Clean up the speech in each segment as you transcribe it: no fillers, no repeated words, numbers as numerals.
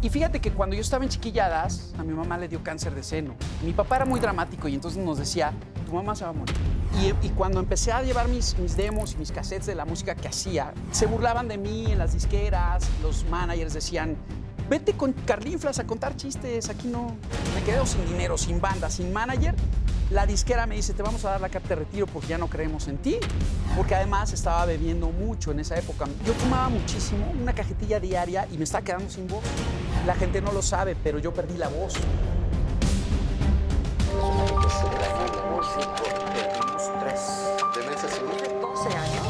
Y fíjate que cuando yo estaba en Chiquilladas, a mi mamá le dio cáncer de seno. Mi papá era muy dramático y entonces nos decía, tu mamá se va a morir. Y cuando empecé a llevar mis demos y mis cassettes de la música que hacía, se burlaban de mí en las disqueras, los managers decían, vete con Carlinflas a contar chistes, aquí no. Me quedé sin dinero, sin banda, sin manager. La disquera me dice, te vamos a dar la carta de retiro porque ya no creemos en ti. Porque además estaba bebiendo mucho en esa época. Yo fumaba muchísimo, una cajetilla diaria, y me estaba quedando sin voz. La gente no lo sabe, pero yo perdí la voz. Tenemos 3. ¿Tenés ese grupo? 12 años.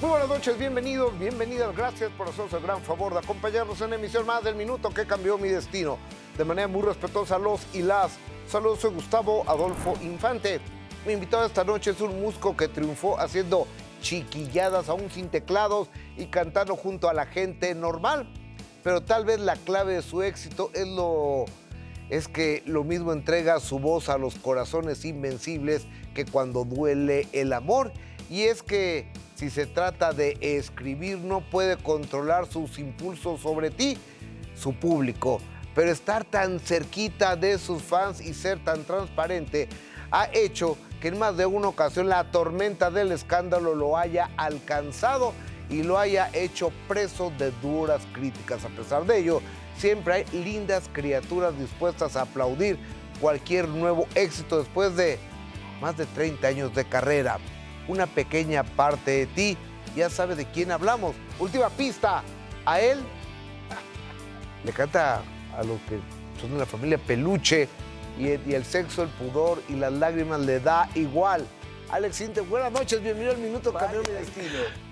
Muy buenas noches, bienvenidos, bienvenidas, gracias por hacernos el gran favor de acompañarnos en una emisión más del Minuto que Cambió Mi Destino. De manera muy respetuosa a los y las. Saludos, soy Gustavo Adolfo Infante. Mi invitado esta noche es un músico que triunfó haciendo chiquilladas aún sin teclados y cantando junto a la gente normal. Pero tal vez la clave de su éxito es que lo mismo entrega su voz a los corazones invencibles que cuando duele el amor. Y es que si se trata de escribir, no puede controlar sus impulsos sobre ti, su público. Pero estar tan cerquita de sus fans y ser tan transparente ha hecho que en más de una ocasión la tormenta del escándalo lo haya alcanzado y lo haya hecho preso de duras críticas. A pesar de ello, siempre hay lindas criaturas dispuestas a aplaudir cualquier nuevo éxito después de más de 30 años de carrera. Una pequeña parte de ti ya sabe de quién hablamos. Última pista, a él le canta a los que son de la familia Peluche, y el sexo, el pudor y las lágrimas le da igual. Aleks Syntek, buenas noches, bienvenido al Minuto que Cambió Mi Destino.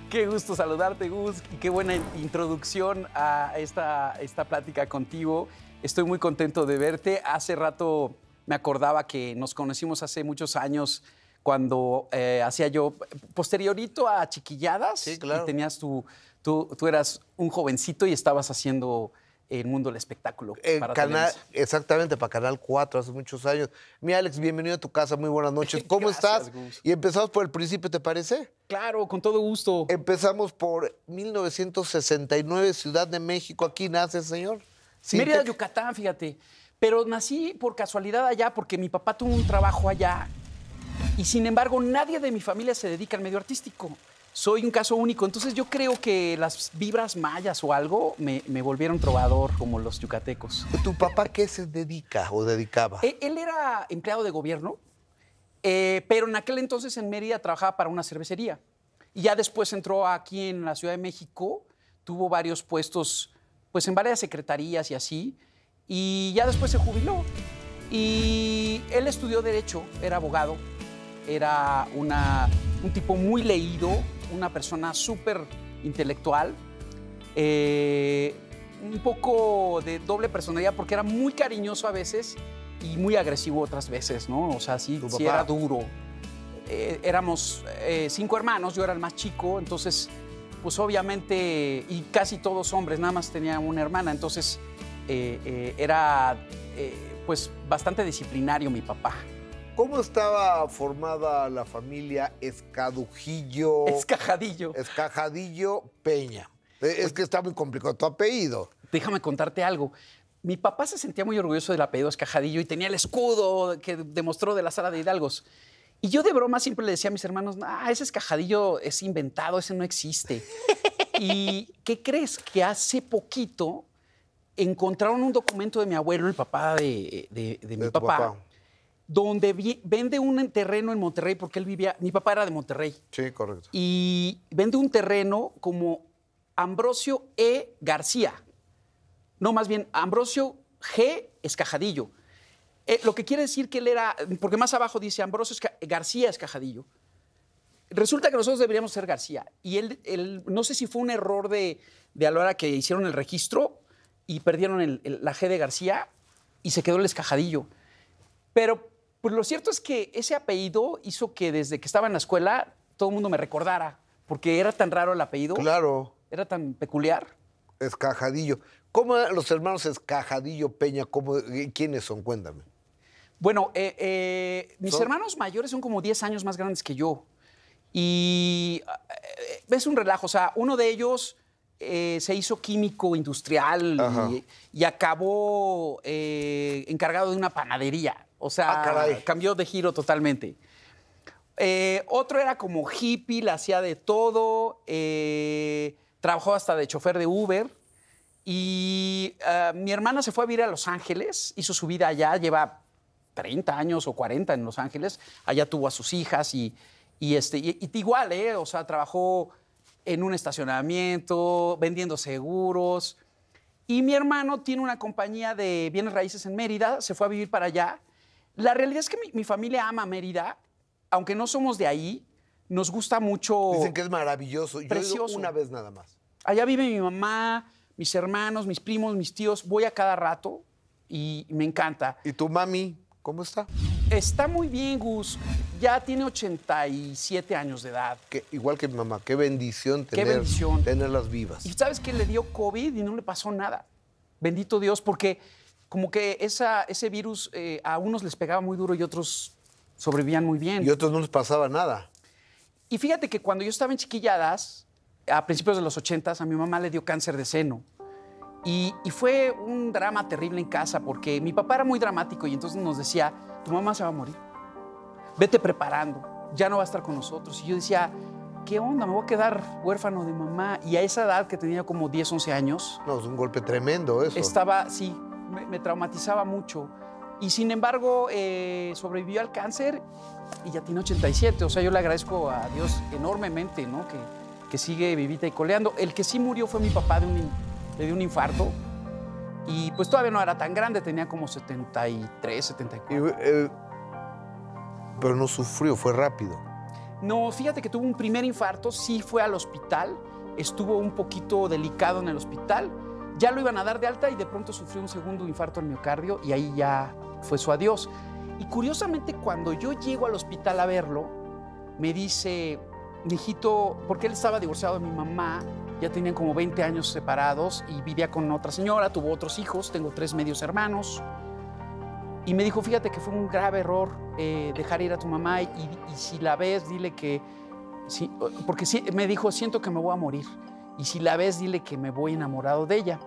Qué gusto saludarte, Gus, y qué buena introducción a esta plática contigo. Estoy muy contento de verte. Hace rato me acordaba que nos conocimos hace muchos años cuando hacía yo, posteriorito a Chiquilladas. Sí, claro. Y tenías tú eras un jovencito y estabas haciendo El Mundo del Espectáculo. Para canal, exactamente, para Canal 4 hace muchos años. Mi Aleks, bienvenido a tu casa, muy buenas noches. ¿Cómo Gracias, estás? Gus. Y empezamos por el principio, ¿te parece? Claro, con todo gusto. Empezamos por 1969, Ciudad de México. Aquí nace, señor. Mérida, Yucatán, fíjate. Pero nací por casualidad allá porque mi papá tuvo un trabajo allá y, sin embargo, nadie de mi familia se dedica al medio artístico. Soy un caso único, entonces yo creo que las vibras mayas o algo me volvieron trovador como los yucatecos. ¿Tu papá qué se dedica o dedicaba? Él era empleado de gobierno, pero en aquel entonces en Mérida trabajaba para una cervecería. Y ya después entró aquí en la Ciudad de México, tuvo varios puestos pues en varias secretarías y así, y ya después se jubiló. Y él estudió Derecho, era abogado, era un tipo muy leído, una persona súper intelectual, un poco de doble personalidad porque era muy cariñoso a veces y muy agresivo otras veces, ¿no? O sea, sí era duro. Éramos 5 hermanos, yo era el más chico, entonces, pues obviamente, y casi todos hombres, nada más tenía una hermana, entonces era pues bastante disciplinario mi papá. ¿Cómo estaba formada la familia Escajadillo Peña? Es que está muy complicado tu apellido. Déjame contarte algo. Mi papá se sentía muy orgulloso del apellido Escajadillo y tenía el escudo que demostró de la Sala de Hidalgos. Y yo de broma siempre le decía a mis hermanos, ese Escajadillo es inventado, ese no existe. ¿Y qué crees? Que hace poquito encontraron un documento de mi abuelo, el papá de mi papá, donde vende un terreno en Monterrey, porque él vivía... Mi papá era de Monterrey. Sí, correcto. Y vende un terreno como Ambrosio E. García. No, más bien, Ambrosio G. Escajadillo. Lo que quiere decir que él era... Porque más abajo dice Ambrosio García Escajadillo. Resulta que nosotros deberíamos ser García. Y él no sé si fue un error de a la hora que hicieron el registro y perdieron la G de García y se quedó el Escajadillo. Pero... Pues lo cierto es que ese apellido hizo que desde que estaba en la escuela todo el mundo me recordara, porque era tan raro el apellido. Claro. Era tan peculiar. Escajadillo. ¿Cómo eran los hermanos Escajadillo Peña? ¿Quiénes son? Cuéntame. Bueno, mis hermanos mayores son como 10 años más grandes que yo. Y es un relajo. O sea, uno de ellos se hizo químico industrial y acabó encargado de una panadería. O sea, cambió de giro totalmente. Otro era como hippie, la hacía de todo. Trabajó hasta de chofer de Uber. Y mi hermana se fue a vivir a Los Ángeles, hizo su vida allá, lleva 30 años o 40 en Los Ángeles. Allá tuvo a sus hijas y igual, o sea, trabajó en un estacionamiento, vendiendo seguros. Y mi hermano tiene una compañía de bienes raíces en Mérida, se fue a vivir para allá. La realidad es que mi familia ama Mérida, aunque no somos de ahí, nos gusta mucho. Dicen que es maravilloso. Precioso. Yo he ido una vez nada más. Allá vive mi mamá, mis hermanos, mis primos, mis tíos. Voy a cada rato y me encanta. ¿Y tu mami cómo está? Está muy bien, Gus. Ya tiene 87 años de edad. Igual que mi mamá. Qué bendición tenerlas vivas. ¿Y sabes que le dio COVID y no le pasó nada? Bendito Dios, porque como que ese virus a unos les pegaba muy duro y otros sobrevivían muy bien. Y a otros no les pasaba nada. Y fíjate que cuando yo estaba en Chiquilladas, a principios de los 80, a mi mamá le dio cáncer de seno. Y fue un drama terrible en casa porque mi papá era muy dramático y entonces nos decía, tu mamá se va a morir, vete preparando, ya no va a estar con nosotros. Y yo decía, ¿qué onda? Me voy a quedar huérfano de mamá. Y a esa edad que tenía como 10, 11 años... No, es un golpe tremendo eso. Estaba, sí, me traumatizaba mucho. Y sin embargo, sobrevivió al cáncer y ya tiene 87. O sea, yo le agradezco a Dios enormemente, ¿no? Que sigue vivita y coleando. El que sí murió fue mi papá, le dio un infarto. Y pues todavía no era tan grande, tenía como 73, 74. Pero no sufrió, fue rápido. No, fíjate que tuvo un primer infarto, sí fue al hospital, estuvo un poquito delicado en el hospital. Ya lo iban a dar de alta y de pronto sufrió un segundo infarto al miocardio y ahí ya fue su adiós. Y curiosamente, cuando yo llego al hospital a verlo, me dice, mijito, porque él estaba divorciado de mi mamá, ya tenían como 20 años separados y vivía con otra señora, tuvo otros hijos, tengo 3 medios hermanos. Y me dijo, fíjate que fue un grave error dejar ir a tu mamá y si la ves, dile que... Sí, porque sí, me dijo, siento que me voy a morir. Y si la ves, dile que me voy enamorado de ella.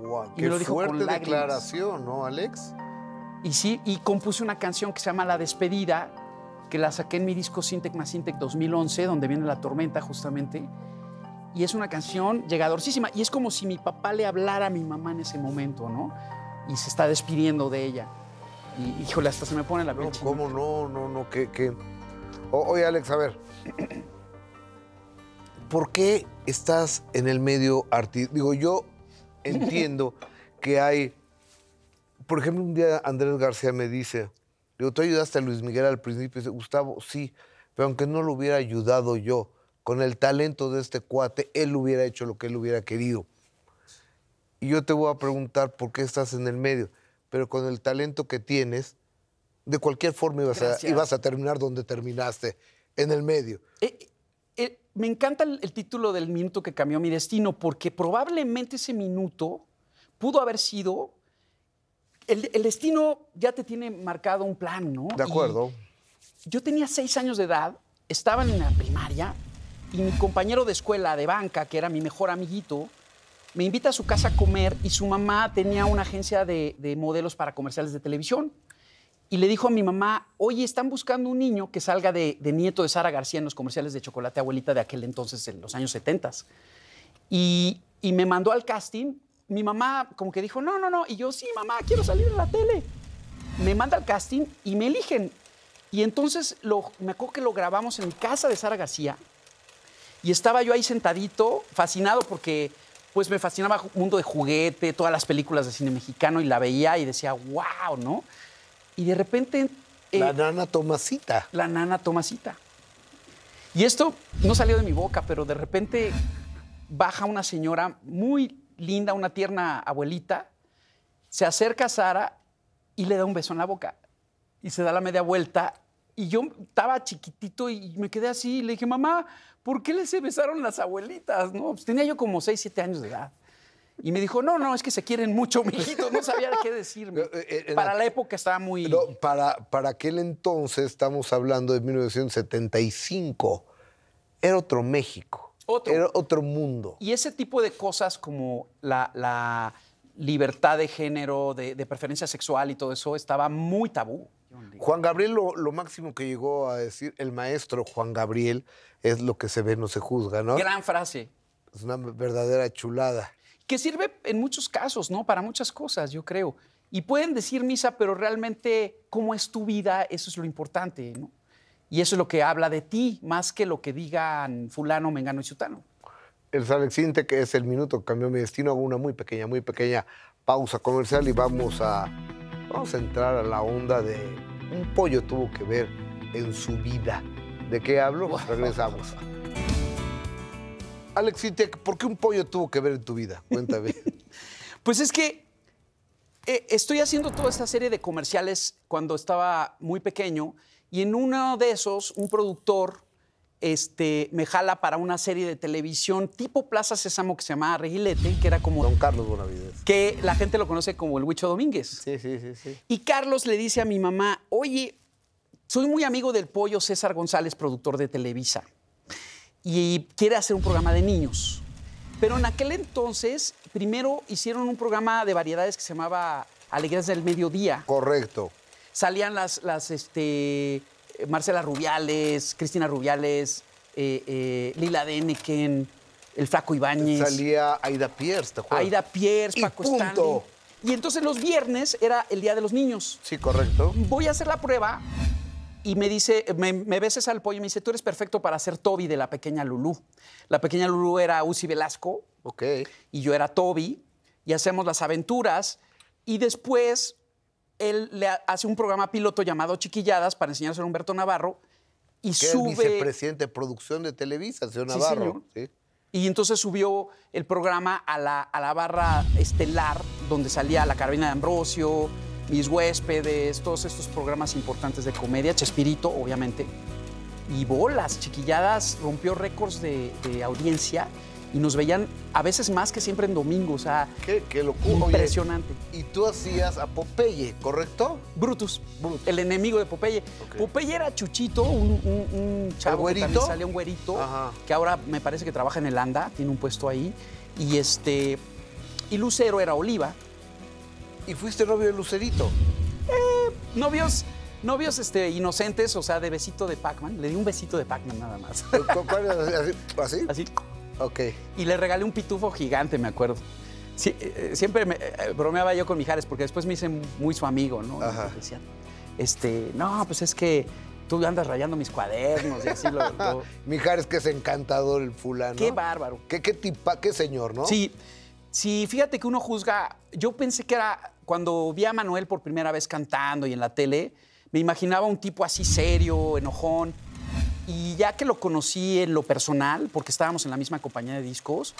Wow, y qué lo dijo fuerte con declaración, ¿no, Alex? Y sí, y compuse una canción que se llama La Despedida, que la saqué en mi disco Syntek más Syntek 2011, donde viene La Tormenta, justamente. Y es una canción llegadorcísima. Y es como si mi papá le hablara a mi mamá en ese momento, ¿no? Y se está despidiendo de ella. Y, híjole, hasta se me pone la piel chinita. ¿Cómo no? No, no, ¿qué? Oye, Alex, a ver... ¿Por qué estás en el medio artístico? Digo, yo entiendo que hay... Por ejemplo, un día Andrés García me dice, digo, tú ayudaste a Luis Miguel al principio. Y dice, Gustavo, sí, pero aunque no lo hubiera ayudado yo, con el talento de este cuate, él hubiera hecho lo que él hubiera querido. Y yo te voy a preguntar por qué estás en el medio, pero con el talento que tienes, de cualquier forma ibas a terminar donde terminaste, en el medio. Me encanta el título del minuto que cambió mi destino, porque probablemente ese minuto pudo haber sido... El destino ya te tiene marcado un plan, ¿no? De acuerdo. Y yo tenía 6 años de edad, estaba en la primaria, y mi compañero de escuela de banca, que era mi mejor amiguito, me invita a su casa a comer, y su mamá tenía una agencia de modelos para comerciales de televisión. Y le dijo a mi mamá, oye, están buscando un niño que salga de nieto de Sara García en los comerciales de chocolate, abuelita de aquel entonces, en los años 70. Y me mandó al casting. Mi mamá como que dijo, no, no, no. Y yo, sí, mamá, quiero salir en la tele. Me manda al casting y me eligen. Y entonces me acuerdo que lo grabamos en casa de Sara García. Y estaba yo ahí sentadito, fascinado, porque pues me fascinaba el mundo de juguete, todas las películas de cine mexicano, y la veía y decía, wow, ¿no? Y de repente... la nana Tomasita. La nana Tomasita. Y esto no salió de mi boca, pero de repente baja una señora muy linda, una tierna abuelita, se acerca a Sara y le da un beso en la boca. Y se da la media vuelta. Y yo estaba chiquitito y me quedé así. Y le dije, mamá, ¿por qué les besaron las abuelitas? No, pues tenía yo como 6, 7 años de edad. Y me dijo, no, no, es que se quieren mucho, mijito. No sabía qué decirme. Para la época estaba muy... No, para aquel entonces, estamos hablando de 1975, era otro México. Otro. Era otro mundo. Y ese tipo de cosas como la libertad de género, de preferencia sexual y todo eso, estaba muy tabú. Juan Gabriel, lo máximo que llegó a decir, el maestro Juan Gabriel, es lo que se ve no se juzga, ¿no? Gran frase. Es una verdadera chulada. Que sirve en muchos casos, ¿no? Para muchas cosas, yo creo. Y pueden decir misa, pero realmente, ¿cómo es tu vida? Eso es lo importante, ¿no? Y eso es lo que habla de ti, más que lo que digan fulano, mengano y sutano. El Aleks Syntek, que es el minuto que cambió mi destino, hago una muy pequeña pausa comercial y vamos a entrar a la onda de un pollo tuvo que ver en su vida. ¿De qué hablo? Pues regresamos. Aleks Syntek, ¿por qué un pollo tuvo que ver en tu vida? Cuéntame. Pues es que estoy haciendo toda esta serie de comerciales cuando estaba muy pequeño y en uno de esos un productor me jala para una serie de televisión tipo Plaza Sésamo que se llamaba Reguilete, que era como... Don Carlos Bonavides. Que la gente lo conoce como el Wicho Domínguez. Sí, sí, sí, sí. Y Carlos le dice a mi mamá, oye, soy muy amigo del Pollo César González, productor de Televisa. Y quiere hacer un programa de niños. Pero en aquel entonces, primero hicieron un programa de variedades que se llamaba Alegrías del Mediodía. Correcto. Salían las Marcela Rubiales, Cristina Rubiales, Lila Deneken, el Flaco Ibáñez. Salía Aída Pierce, ¿te acuerdas? Aída Pierce, Paco y punto. Stanley. Y entonces los viernes era el Día de los Niños. Sí, correcto. Voy a hacer la prueba... Y me dice, me beses al pollo y me dice, tú eres perfecto para ser Toby de La Pequeña Lulú. La Pequeña Lulú era Uzi Velasco. Ok. Y yo era Toby. Y hacemos las aventuras. Y después él le hace un programa piloto llamado Chiquilladas para enseñárselo a Humberto Navarro. Y sube... Que es vicepresidente de producción de Televisa, señor Navarro. Sí, señor. Sí. Y entonces subió el programa a la barra estelar, donde salía La Carabina de Ambrosio... Mis huéspedes, todos estos programas importantes de comedia, Chespirito, obviamente. Y bolas, Chiquilladas rompió récords de audiencia y nos veían a veces más que siempre en domingo, o sea, qué locura. Impresionante. Oye, y tú hacías a Popeye, ¿correcto? Brutus. El enemigo de Popeye. Okay. Popeye era Chuchito, un chavo que también salía, un güerito, ajá, que ahora me parece que trabaja en el ANDA, tiene un puesto ahí. Y Lucero era Oliva. ¿Y fuiste novio de Lucerito? Novios inocentes, o sea, de besito de Pac-Man. Le di un besito de Pac-Man nada más. ¿Cuál era? ¿Así? Así. Ok. Y le regalé un pitufo gigante, me acuerdo. Sí, siempre bromeaba yo con Mijares, porque después me hice muy su amigo, ¿no? Ajá. Decían, no, pues es que tú andas rayando mis cuadernos y así lo... Mijares, que es encantador el fulano. Qué bárbaro. Qué tipa, qué señor, ¿no? Sí. Sí, fíjate que uno juzga... Yo pensé que era... Cuando vi a Manuel por primera vez cantando y en la tele, me imaginaba un tipo así serio, enojón. Y ya que lo conocí en lo personal, porque estábamos en la misma compañía de discos,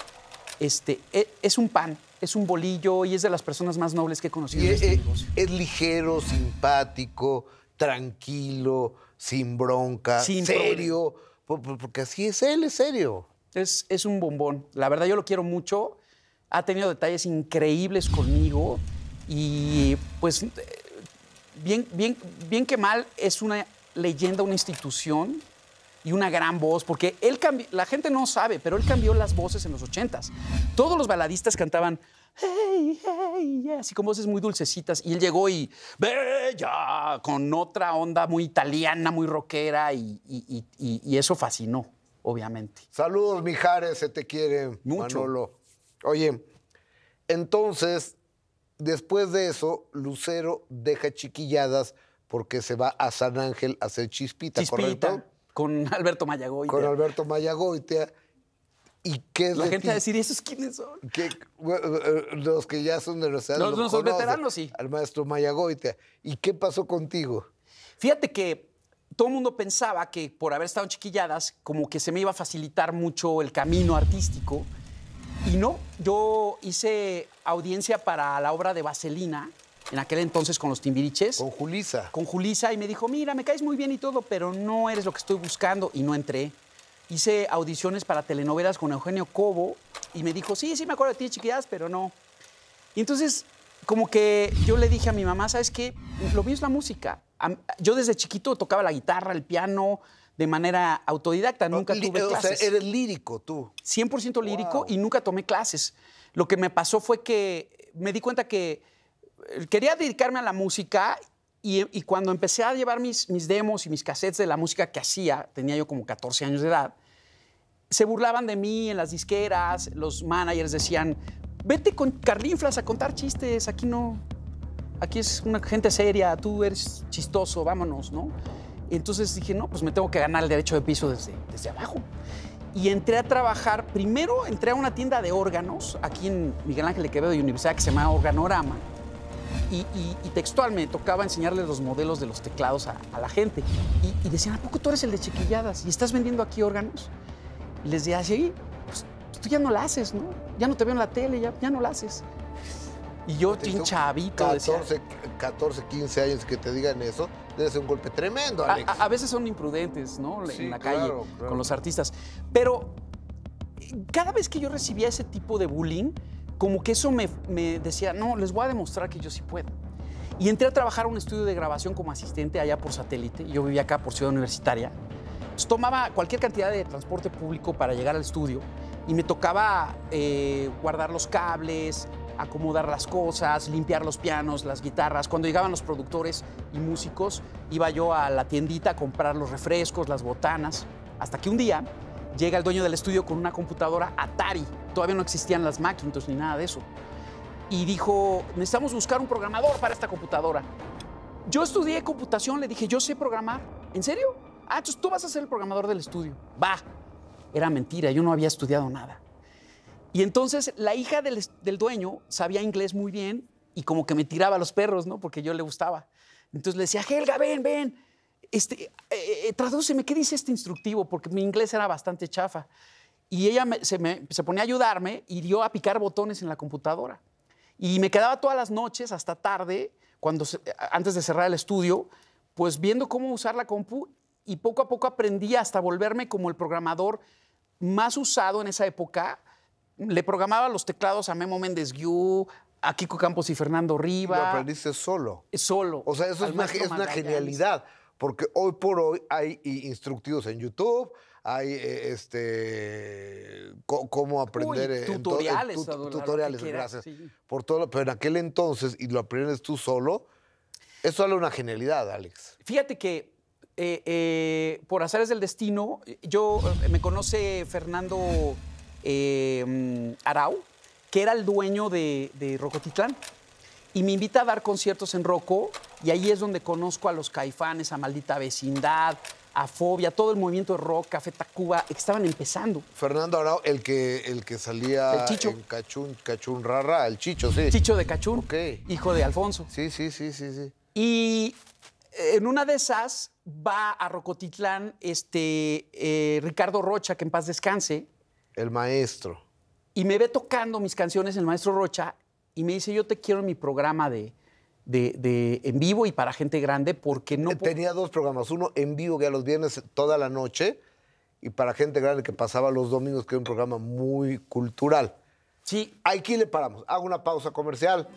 es un pan, es un bolillo y es de las personas más nobles que he conocido en este negocio. Es ligero, simpático, tranquilo, sin bronca, serio. Porque así es él, es serio. Es un bombón. La verdad, yo lo quiero mucho. Ha tenido detalles increíbles conmigo y, pues, bien que mal, es una leyenda, una institución y una gran voz. Porque él cambió, la gente no sabe, pero él cambió las voces en los 80s. Todos los baladistas cantaban, hey, hey, yeah, así con voces muy dulcecitas. Y él llegó y, bella, con otra onda muy italiana, muy rockera y eso fascinó, obviamente. Saludos, Mijares, se te quiere, mucho. Manolo. Oye, entonces, después de eso, Lucero deja Chiquilladas porque se va a San Ángel a hacer Chispita, ¿correcto? Con Alberto Mayagoitia. Con Alberto Mayagoitia. ¿Y qué es la gente va a decir, ¿esos quiénes son? ¿Qué? Los que ya son de los... Los veteranos, sí. Al maestro Mayagoitia. ¿Y qué pasó contigo? Fíjate que todo el mundo pensaba que por haber estado en Chiquilladas, como que se me iba a facilitar mucho el camino artístico. Y no, yo hice audiencia para la obra de Vaselina, en aquel entonces con los Timbiriches. Con Julisa. Y me dijo, mira, me caes muy bien y todo, pero no eres lo que estoy buscando. Y no entré. hice audiciones para telenovelas con Eugenio Cobo y me dijo, sí, sí me acuerdo de ti, Chiquilladas, pero no. Y entonces, como que yo le dije a mi mamá, ¿sabes qué? Lo mío es la música. Yo desde chiquito tocaba la guitarra, el piano, de manera autodidacta, nunca tuve clases. O sea, eres lírico tú. 100% lírico, wow. Y nunca tomé clases. Lo que me pasó fue que me di cuenta que quería dedicarme a la música y cuando empecé a llevar mis demos y mis cassettes de la música que hacía, tenía yo como 14 años de edad, se burlaban de mí en las disqueras, los managers decían, vete con Carlinflas a contar chistes, aquí no, aquí es una gente seria, tú eres chistoso, vámonos, ¿no? Entonces dije, no, pues me tengo que ganar el derecho de piso desde abajo. Y entré a trabajar, primero entré a una tienda de órganos, aquí en Miguel Ángel de Quevedo y Universidad, que se llama Organorama, y textualmente tocaba enseñarles los modelos de los teclados a la gente. Y decían, ¿a poco tú eres el de Chiquilladas y estás vendiendo aquí órganos? Y les decía, sí, pues tú ya no la haces, ¿no? Ya no te veo en la tele, ya no la haces. Y yo, chavito, 14, 15 años que te digan eso, debe ser un golpe tremendo, Alex. A veces son imprudentes, ¿no? Sí, en la calle, claro. Con los artistas. Pero cada vez que yo recibía ese tipo de bullying, como que eso me decía, no, les voy a demostrar que yo sí puedo. Y entré a trabajar a un estudio de grabación como asistente allá por satélite. Yo vivía acá por Ciudad Universitaria. Entonces, tomaba cualquier cantidad de transporte público para llegar al estudio y me tocaba guardar los cables, acomodar las cosas, limpiar los pianos, las guitarras. Cuando llegaban los productores y músicos, iba yo a la tiendita a comprar los refrescos, las botanas, hasta que un día llega el dueño del estudio con una computadora Atari. Todavía no existían las Macintosh ni nada de eso. Y dijo, necesitamos buscar un programador para esta computadora. Yo estudié computación, le dije, yo sé programar. ¿En serio? Ah, entonces tú vas a ser el programador del estudio. Va. Era mentira, yo no había estudiado nada. Y entonces la hija del dueño sabía inglés muy bien y como que me tiraba a los perros, ¿no? Porque yo le gustaba. Entonces le decía, Helga, ven, tradúceme, ¿qué dice este instructivo? Porque mi inglés era bastante chafa. Y ella se ponía a ayudarme y dio a picar botones en la computadora. Y me quedaba todas las noches hasta tarde, antes de cerrar el estudio, pues viendo cómo usar la compu y poco a poco aprendí hasta volverme como el programador más usado en esa época. Le programaba los teclados a Memo Méndez Guiú, a Kiko Campos y Fernando Riva. Lo aprendiste solo. Solo. O sea, eso es una genialidad, porque hoy por hoy hay instructivos en YouTube, hay cómo aprender. Tutoriales. Tutoriales, gracias. Sí. Por todo, pero en aquel entonces, y lo aprendes tú solo, eso era una genialidad, Alex. Fíjate que por azares del destino, me conoce Fernando Arau, que era el dueño de Rockotitlán, y me invita a dar conciertos en Rocco, y ahí es donde conozco a Los Caifanes, a Maldita Vecindad, a Fobia, todo el movimiento de rock, Café Tacuba, que estaban empezando. Fernando Arau, el que salía en Cachún Rara, el Chicho, sí. Chicho de Cachún, okay. Hijo de Alfonso. Sí. Y en una de esas va a Rockotitlán Ricardo Rocha, que en paz descanse, el maestro. Y me ve tocando mis canciones el maestro Rocha y me dice, yo te quiero en mi programa de en vivo y para gente grande porque no... Tenía dos programas, uno en vivo que a los viernes toda la noche y para gente grande que pasaba los domingos, que era un programa muy cultural. Sí. Aquí le paramos, hago una pausa comercial.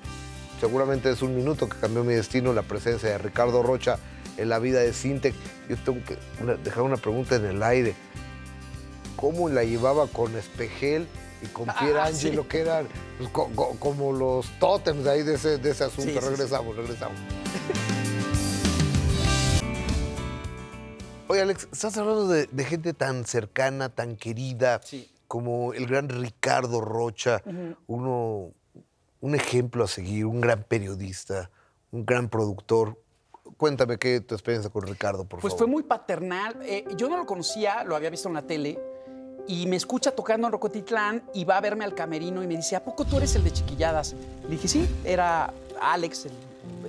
Seguramente es un minuto que cambió mi destino, la presencia de Ricardo Rocha en la vida de Syntek. Yo tengo que dejar una pregunta en el aire. Cómo la llevaba con Espejel y con Pierre, Angelo, sí. Que eran pues, como los tótems ahí de ese asunto. Sí, regresamos. Oye, Alex, estás hablando de gente tan cercana, tan querida, sí. Como el gran Ricardo Rocha, uh-huh. Un ejemplo a seguir, un gran periodista, un gran productor. Cuéntame qué tu experiencia con Ricardo, por favor. Pues fue muy paternal. Yo no lo conocía, lo había visto en la tele. Y me escucha tocando en Rockotitlán y va a verme al camerino y me dice, ¿a poco tú eres el de Chiquilladas? Le dije, sí, era Alex,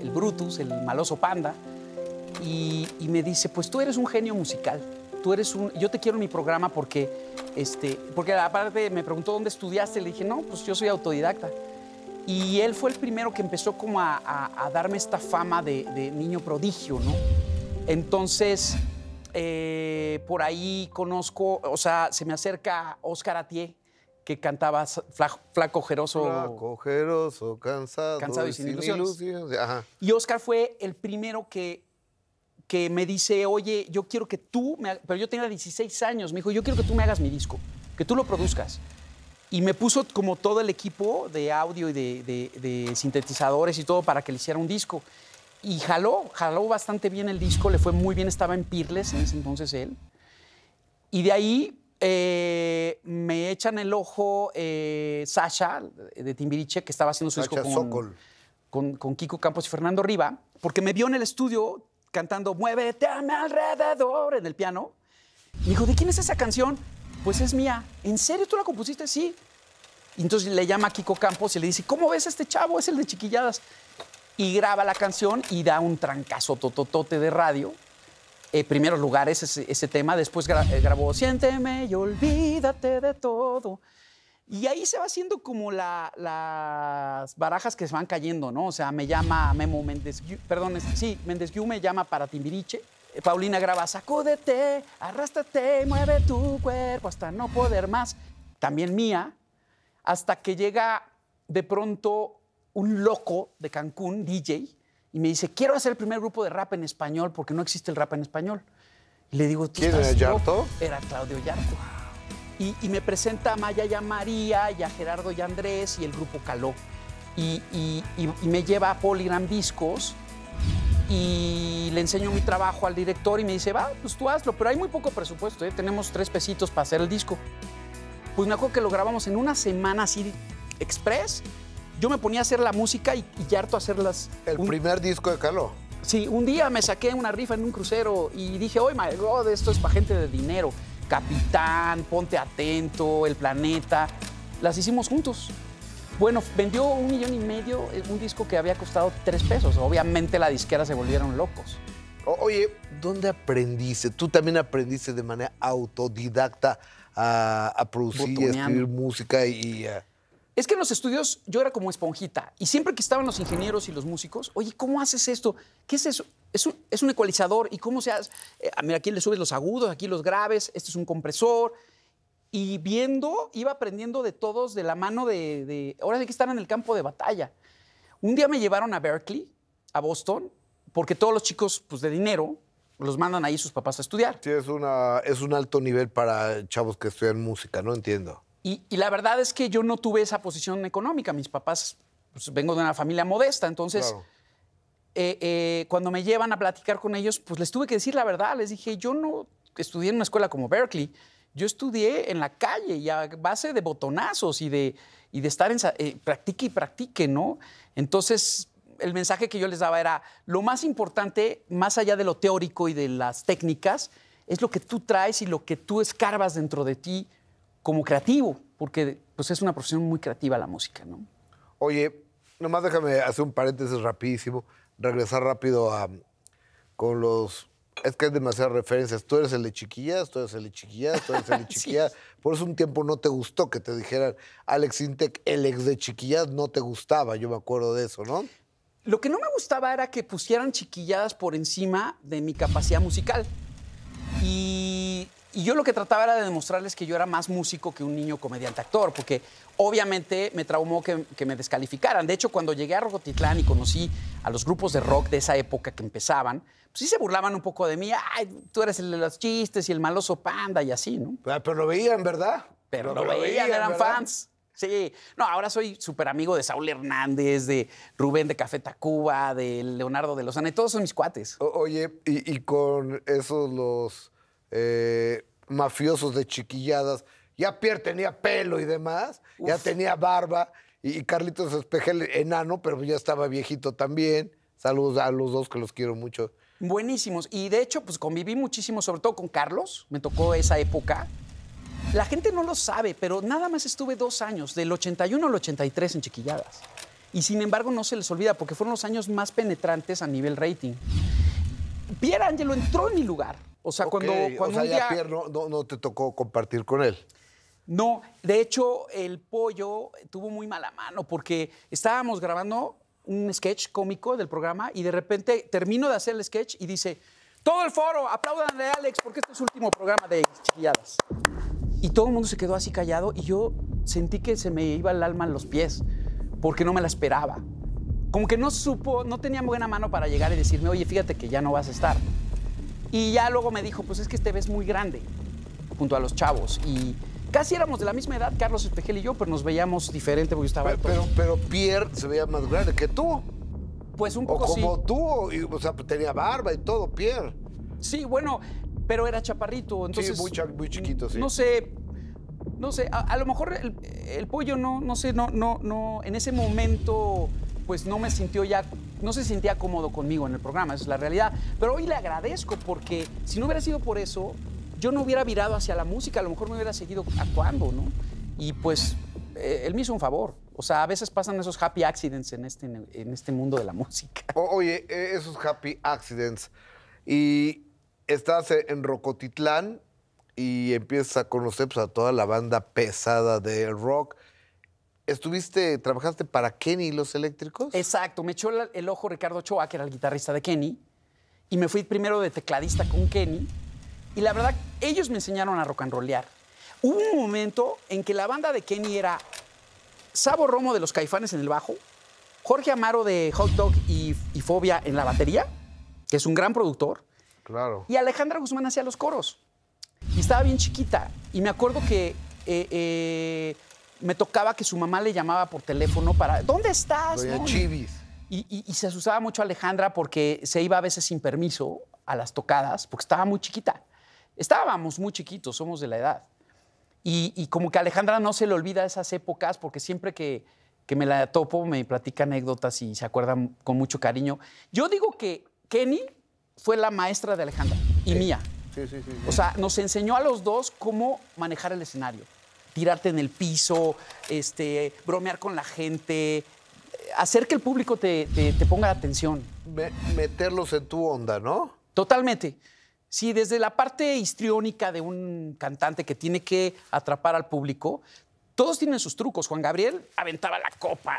el Brutus, el maloso panda. Y me dice, pues tú eres un genio musical. Yo te quiero en mi programa porque aparte me preguntó dónde estudiaste. Le dije, no, pues yo soy autodidacta. Y él fue el primero que empezó como a darme esta fama de niño prodigio, ¿no? Entonces... por ahí conozco, o sea, se me acerca Óscar Atié, que cantaba Flaco Ojeroso. Flaco Ojeroso, cansado y sin ilusiones. Ajá. Y Óscar fue el primero que me dice, oye, yo quiero que tú, pero yo tenía 16 años, me dijo, yo quiero que tú me hagas mi disco, que tú lo produzcas. Y me puso como todo el equipo de audio y de sintetizadores y todo para que le hiciera un disco. Y jaló bastante bien el disco, le fue muy bien, estaba en Pirles en ese entonces él. Y de ahí me echan el ojo Sasha de Timbiriche, que estaba haciendo su Sasha disco con Kiko Campos y Fernando Riva, porque me vio en el estudio cantando Muévete a mi alrededor en el piano. Me dijo, ¿de quién es esa canción? Pues es mía. ¿En serio tú la compusiste? Sí. Y entonces le llama a Kiko Campos y le dice, ¿cómo ves a este chavo? Es el de Chiquilladas. Y graba la canción y da un trancazo tototote de radio. Primeros lugares ese tema. Después grabó Siénteme y olvídate de todo. Y ahí se va haciendo como las barajas que se van cayendo, ¿no? O sea, me llama Memo Méndez Guiú, perdón, sí, Méndez Guiú me llama para Timbiriche. Paulina graba Sacúdete, arrástrate, mueve tu cuerpo hasta no poder más. También mía. Hasta que llega de pronto un loco de Cancún, DJ, y me dice, quiero hacer el primer grupo de rap en español porque no existe el rap en español. Y le digo, ¿tú estás loco? Era Claudio Yarto. Y me presenta a Maya y a María y a Gerardo y a Andrés y el grupo Caló. Y me lleva a Polygram Discos y le enseño mi trabajo al director y me dice, va, pues tú hazlo, pero hay muy poco presupuesto, ¿eh? Tenemos 3 pesitos para hacer el disco. Pues me acuerdo que lo grabamos en una semana así, express. Yo me ponía a hacer la música y Yarto a hacer las... ¿El primer disco de Caló? Sí, un día me saqué una rifa en un crucero y dije, oh my God, esto es para gente de dinero. Capitán, Ponte Atento, El Planeta, las hicimos juntos. Bueno, vendió 1,5 millones, un disco que había costado 3 pesos. Obviamente la disquera se volvieron locos. Oye, ¿dónde aprendiste? ¿Tú también aprendiste de manera autodidacta a producir y a escribir música? Es que en los estudios yo era como esponjita y siempre que estaban los ingenieros y los músicos, oye, ¿cómo haces esto? ¿Qué es eso? Es un ecualizador y ¿cómo se hace? Mira, aquí le subes los agudos, aquí los graves, este es un compresor. Y viendo, iba aprendiendo de todos de la mano de... Ahora sí que están en el campo de batalla. Un día me llevaron a Berkeley, a Boston, porque todos los chicos pues, de dinero los mandan ahí sus papás a estudiar. Sí, es un alto nivel para chavos que estudian música, ¿no? Entiendo. Y la verdad es que yo no tuve esa posición económica. Mis papás, pues vengo de una familia modesta. Entonces, claro. Cuando me llevan a platicar con ellos, pues les tuve que decir la verdad. Les dije, yo no estudié en una escuela como Berkeley. Yo estudié en la calle y a base de botonazos y de estar en... practique y practique, ¿no? Entonces, el mensaje que yo les daba era lo más importante, más allá de lo teórico y de las técnicas, es lo que tú traes y lo que tú escarbas dentro de ti como creativo, porque pues, es una profesión muy creativa la música, ¿no? Oye, nomás déjame hacer un paréntesis rapidísimo, regresar rápido con los... Es que hay demasiadas referencias. Tú eres el de Chiquillas, tú eres el de Chiquillas, tú eres el de Chiquillas. Sí. Por eso un tiempo no te gustó que te dijeran Aleks Syntek, el ex de Chiquillas, no te gustaba, yo me acuerdo de eso, ¿no? Lo que no me gustaba era que pusieran Chiquilladas por encima de mi capacidad musical. Y yo lo que trataba era de demostrarles que yo era más músico que un niño comediante actor, porque obviamente me traumó que me descalificaran. De hecho, cuando llegué a Rockotitlán y conocí a los grupos de rock de esa época que empezaban, pues sí se burlaban un poco de mí. Ay, tú eres el de los chistes y el maloso panda y así, ¿no? Pero lo veían, ¿verdad? Pero lo veían, eran ¿verdad? Fans. Sí. No, ahora soy súper amigo de Saúl Hernández, de Rubén de Café Tacuba, de Leonardo de Lozano, y todos son mis cuates. Oye, y con esos los... mafiosos de Chiquilladas. Ya Pierre tenía pelo y demás. Uf. Ya tenía barba. Y Carlitos Espejel, enano, pero ya estaba viejito también. Saludos a los dos que los quiero mucho. Buenísimos. Y de hecho, pues conviví muchísimo, sobre todo con Carlos. Me tocó esa época. La gente no lo sabe, pero nada más estuve 2 años, del 81 al 83 en Chiquilladas. Y sin embargo, no se les olvida, porque fueron los años más penetrantes a nivel rating. Pierre Angelo entró en mi lugar. O sea, okay. cuando o sea, un día... Pierre no te tocó compartir con él. No, de hecho, el Pollo tuvo muy mala mano porque estábamos grabando un sketch cómico del programa y de repente termino de hacer el sketch y dice, Todo el foro, aplaudanle a Alex, porque este es su último programa de Chiquilladas. Y todo el mundo se quedó así callado y yo sentí que se me iba el alma en los pies, porque no me la esperaba. Como que no supo, no tenía buena mano para llegar y decirme, oye, fíjate que ya no vas a estar. Y ya luego me dijo, pues es que te ves muy grande, junto a los chavos. Y casi éramos de la misma edad, Carlos Espejel y yo, pero nos veíamos diferente porque yo estaba... Pero Pierre se veía más grande que tú. Pues un poco o como sí. Tú, y, o sea, tenía barba y todo, Pierre. Sí, bueno, pero era chaparrito, entonces... Sí, muy chiquito, sí. No sé, a lo mejor el pollo, no sé, en ese momento, pues no me sintió ya... No se sentía cómodo conmigo en el programa, esa es la realidad. Pero hoy le agradezco porque si no hubiera sido por eso, yo no hubiera virado hacia la música, a lo mejor me hubiera seguido actuando, ¿no? Y pues él me hizo un favor. O sea, a veces pasan esos happy accidents en este mundo de la música. Oye, esos happy accidents. Y estás en Rockotitlán y empiezas a conocer pues, a toda la banda pesada de rock. ¿Trabajaste para Kenny y los Eléctricos? Exacto, me echó el ojo Ricardo Rocha, que era el guitarrista de Kenny, y me fui primero de tecladista con Kenny, y la verdad, ellos me enseñaron a rock and rollear. Hubo un momento en que la banda de Kenny era Sabo Romo de Los Caifanes en el bajo, Jorge Amaro de Hot Dog y Fobia en la batería, que es un gran productor, claro. Y Alejandra Guzmán hacía los coros, y estaba bien chiquita, y me acuerdo que... me tocaba que su mamá le llamaba por teléfono para... ¿Dónde estás? Doña Chivis. Y se asustaba mucho a Alejandra porque se iba a veces sin permiso a las tocadas porque estaba muy chiquita. Estábamos muy chiquitos, somos de la edad. Y como que a Alejandra no se le olvida esas épocas porque siempre que me la topo me platica anécdotas y se acuerdan con mucho cariño. Yo digo que Kenny fue la maestra de Alejandra y mía. Sí. O sea, nos enseñó a los dos cómo manejar el escenario. Tirarte en el piso, bromear con la gente, hacer que el público te ponga atención. Meterlos en tu onda, ¿no? Totalmente. Sí, desde la parte histriónica de un cantante que tiene que atrapar al público, todos tienen sus trucos. Juan Gabriel aventaba la copa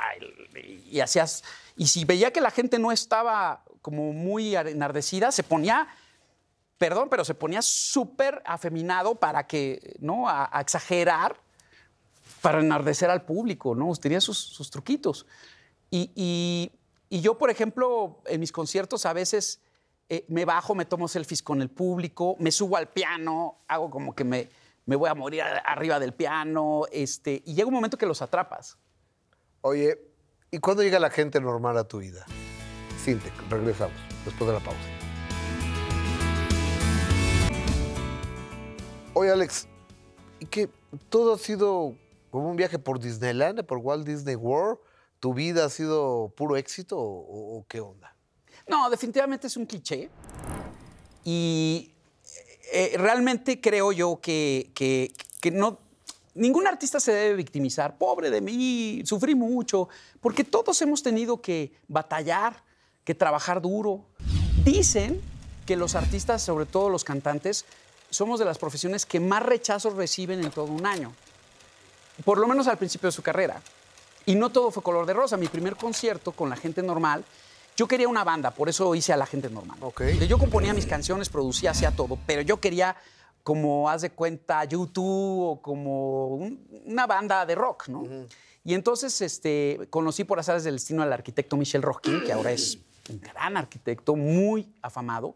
y hacías... Y si veía que la gente no estaba como muy enardecida, se ponía... Perdón, pero se ponía súper afeminado para que, ¿no? A exagerar, para enardecer al público, ¿no? Tenía sus truquitos. Y yo, por ejemplo, en mis conciertos a veces me bajo, me tomo selfies con el público, me subo al piano, hago como que me voy a morir arriba del piano, y llega un momento que los atrapas. Oye, ¿y cuándo llega la gente normal a tu vida? Syntek, regresamos después de la pausa. Oye, Alex, que todo ha sido como un viaje por Disneyland, por Walt Disney World. ¿Tu vida ha sido puro éxito o qué onda? No, definitivamente es un cliché. Y realmente creo yo que no, ningún artista se debe victimizar. Pobre de mí, sufrí mucho. Porque todos hemos tenido que batallar, que trabajar duro. Dicen que los artistas, sobre todo los cantantes, somos de las profesiones que más rechazos reciben en todo un año. Por lo menos al principio de su carrera. Y no todo fue color de rosa. Mi primer concierto con la gente normal, yo quería una banda, por eso hice a la gente normal. Okay. Yo componía mis canciones, producía, hacía todo, pero yo quería, como haz de cuenta, YouTube o como una banda de rock, ¿no? Y entonces conocí por azares del destino al arquitecto Michel Roquin, que ahora es un gran arquitecto, muy afamado.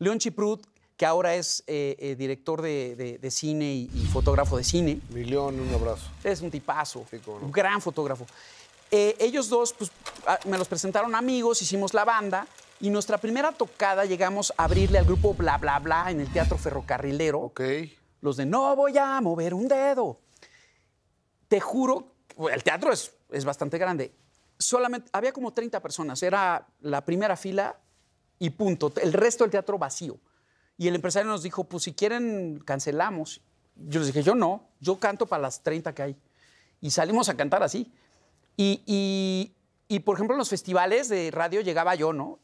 León Chiprut, que ahora es director de cine y fotógrafo de cine. Millón, un abrazo. Es un tipazo, sí, ¿no? Un gran fotógrafo. Ellos dos, pues, me los presentaron amigos, hicimos la banda, y nuestra primera tocada llegamos a abrirle al grupo Bla Bla Bla en el Teatro Ferrocarrilero. Ok. Los de No Voy a Mover un Dedo. Te juro, el teatro es bastante grande. Solamente había como 30 personas, era la primera fila y punto. El resto del teatro vacío. Y el empresario nos dijo, pues si quieren cancelamos. Yo les dije, yo no, yo canto para las 30 que hay. Y salimos a cantar así. Y por ejemplo, en los festivales de radio llegaba yo, ¿no?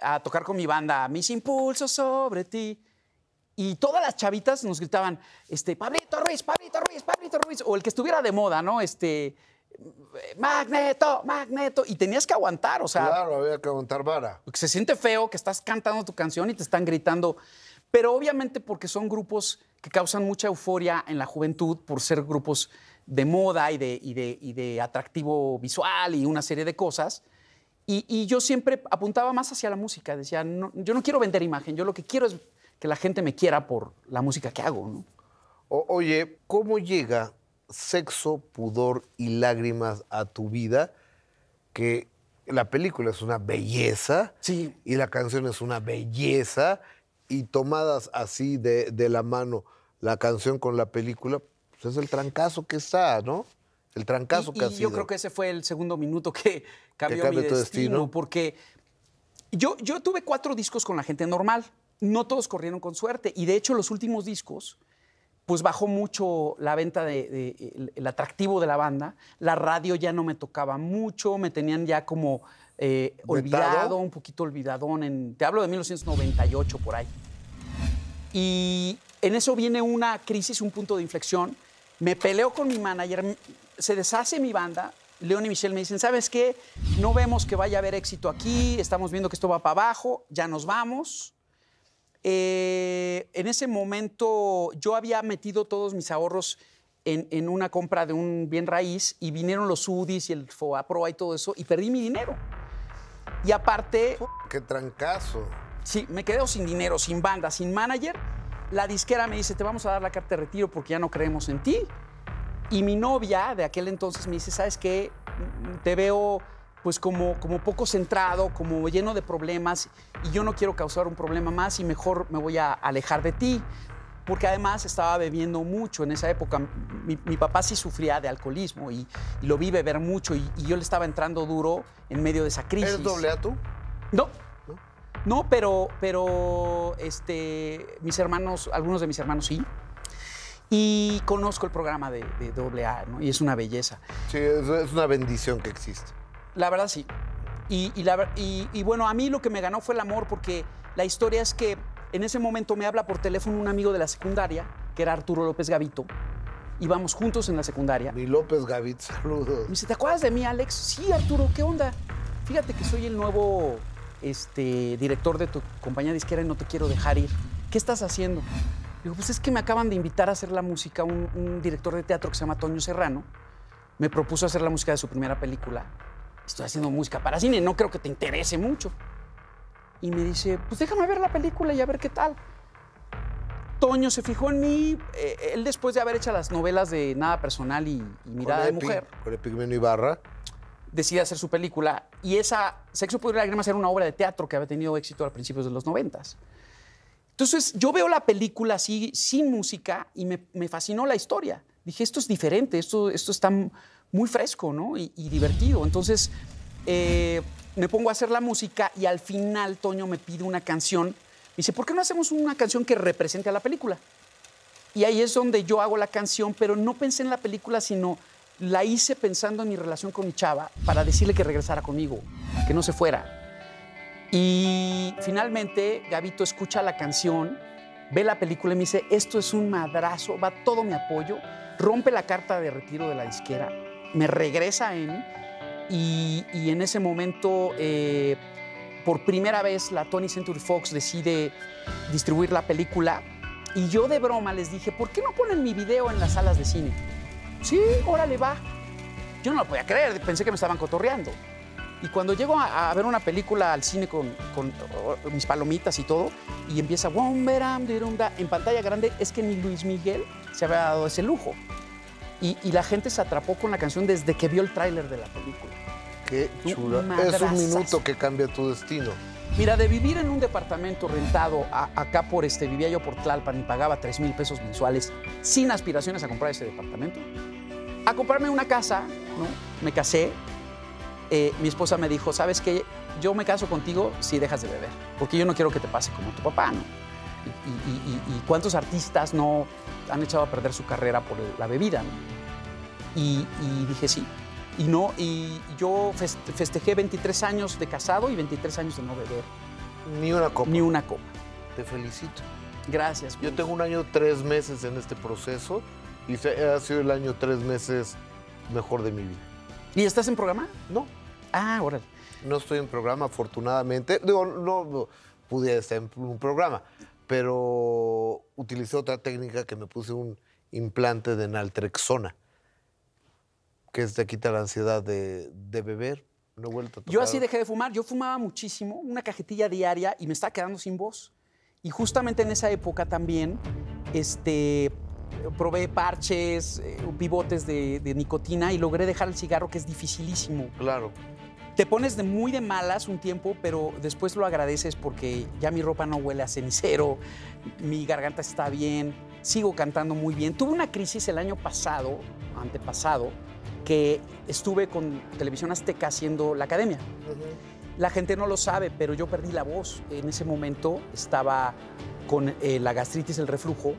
A tocar con mi banda, Mis Impulsos Sobre Ti. Y todas las chavitas nos gritaban, Pablito Ruiz, Pablito Ruiz, Pablito Ruiz. O el que estuviera de moda, ¿no? Magneto, Magneto. Y tenías que aguantar, o sea. Claro, había que aguantar vara. Se siente feo que estás cantando tu canción y te están gritando. Pero obviamente porque son grupos que causan mucha euforia en la juventud por ser grupos de moda y de atractivo visual y una serie de cosas. Y yo siempre apuntaba más hacia la música. Decía, no, yo no quiero vender imagen. Yo lo que quiero es que la gente me quiera por la música que hago, ¿no? Oye, ¿cómo llega Sexo, Pudor y Lágrimas a tu vida? Que la película es una belleza. Sí. Y la canción es una belleza. Y tomadas así de la mano la canción con la película, pues es el trancazo que está, ¿no? El trancazo que ha sido. Y yo creo que ese fue el segundo minuto que cambió mi destino. Porque yo tuve 4 discos con La Gente Normal. No todos corrieron con suerte. Y de hecho, los últimos discos, pues bajó mucho la venta, el atractivo de la banda. La radio ya no me tocaba mucho, me tenían ya como olvidado, un poquito olvidadón. Te hablo de 1998, por ahí. Y en eso viene una crisis, un punto de inflexión. Me peleo con mi manager, se deshace mi banda. León y Michelle me dicen, ¿sabes qué? No vemos que vaya a haber éxito aquí, estamos viendo que esto va para abajo, ya nos vamos. En ese momento yo había metido todos mis ahorros en una compra de un bien raíz y vinieron los UDIs y el FOAPROA y todo eso y perdí mi dinero. Y aparte... ¡Qué trancazo! Sí, me quedé sin dinero, sin banda, sin manager. La disquera me dice, te vamos a dar la carta de retiro porque ya no creemos en ti. Y mi novia de aquel entonces me dice, ¿sabes qué? Te veo pues como poco centrado, como lleno de problemas y yo no quiero causar un problema más y mejor me voy a alejar de ti. Porque además estaba bebiendo mucho en esa época. Mi papá sí sufría de alcoholismo y lo vi beber mucho y yo le estaba entrando duro en medio de esa crisis. ¿Eres doble A tú? No. No, pero mis hermanos, algunos de mis hermanos sí. Y conozco el programa de AA, ¿no? Y es una belleza. Sí, es una bendición que existe. La verdad, sí. Y bueno, a mí lo que me ganó fue el amor, porque la historia es que en ese momento me habla por teléfono un amigo de la secundaria, que era Arturo López Gavito. Íbamos juntos en la secundaria. Mi López Gavito, saludos. Me dice, ¿te acuerdas de mí, Alex? Sí, Arturo, ¿qué onda? Fíjate que soy el nuevo... director de tu compañía disquera y no te quiero dejar ir. ¿Qué estás haciendo? Digo, pues es que me acaban de invitar a hacer la música un director de teatro que se llama Toño Serrano. Me propuso hacer la música de su primera película. Estoy haciendo música para cine, no creo que te interese mucho. Y me dice, pues déjame ver la película y a ver qué tal. Toño se fijó en mí. Él, después de haber hecho las novelas de Nada Personal y Mirada de Mujer... Con Epigmenio Ibarra... decide hacer su película y esa Sexo, Pudor y Lágrimas era una obra de teatro que había tenido éxito a principios de los 90s. Entonces yo veo la película así, sin música, y me fascinó la historia. Dije, esto es diferente, esto está muy fresco, ¿no? Y divertido. Entonces me pongo a hacer la música y al final Toño me pide una canción. Me dice, ¿por qué no hacemos una canción que represente a la película? Y ahí es donde yo hago la canción, pero no pensé en la película, sino... la hice pensando en mi relación con mi chava para decirle que regresara conmigo, que no se fuera. Y finalmente Gavito escucha la canción, ve la película y me dice, esto es un madrazo, va todo mi apoyo, rompe la carta de retiro de la disquera, me regresa a él y en ese momento, por primera vez, la 20th Century Fox decide distribuir la película y yo de broma les dije, ¿por qué no ponen mi video en las salas de cine? Sí, órale, va. Yo no lo podía creer, pensé que me estaban cotorreando. Y cuando llego a ver una película al cine con mis palomitas y todo, y empieza en pantalla grande, es que ni Luis Miguel se había dado ese lujo. Y la gente se atrapó con la canción desde que vio el tráiler de la película. Qué chula. Es un minuto que cambia tu destino. Mira, de vivir en un departamento rentado, acá por vivía yo por Tlalpan y pagaba $3,000 mensuales sin aspiraciones a comprar ese departamento, a comprarme una casa, ¿no? Me casé, mi esposa me dijo, ¿sabes qué? Yo me caso contigo si dejas de beber, porque yo no quiero que te pase como tu papá, ¿no? Y cuántos artistas no han echado a perder su carrera por la bebida, ¿no? Y dije, sí. Y yo festejé 23 años de casado y 23 años de no beber. Ni una copa. Ni una copa. Te felicito. Gracias. Yo tengo un año 3 meses en este proceso y ha sido el año 3 meses mejor de mi vida. ¿Y estás en programa? No. Ah, órale. No estoy en programa, afortunadamente. Digo, no pude estar en un programa, pero utilicé otra técnica que me puse un implante de naltrexona, que es te quita la ansiedad de beber. No he vuelto a tocar. Yo así dejé de fumar. Yo fumaba muchísimo, una cajetilla diaria, y me estaba quedando sin voz. Y justamente en esa época también probé parches, pivotes de nicotina y logré dejar el cigarro, que es dificilísimo. Claro. Te pones muy de malas un tiempo, pero después lo agradeces porque ya mi ropa no huele a cenicero, mi garganta está bien, sigo cantando muy bien. Tuve una crisis el año pasado, antepasado, que estuve con Televisión Azteca haciendo la academia. Uh-huh. La gente no lo sabe, pero yo perdí la voz. En ese momento estaba con la gastritis, el reflujo.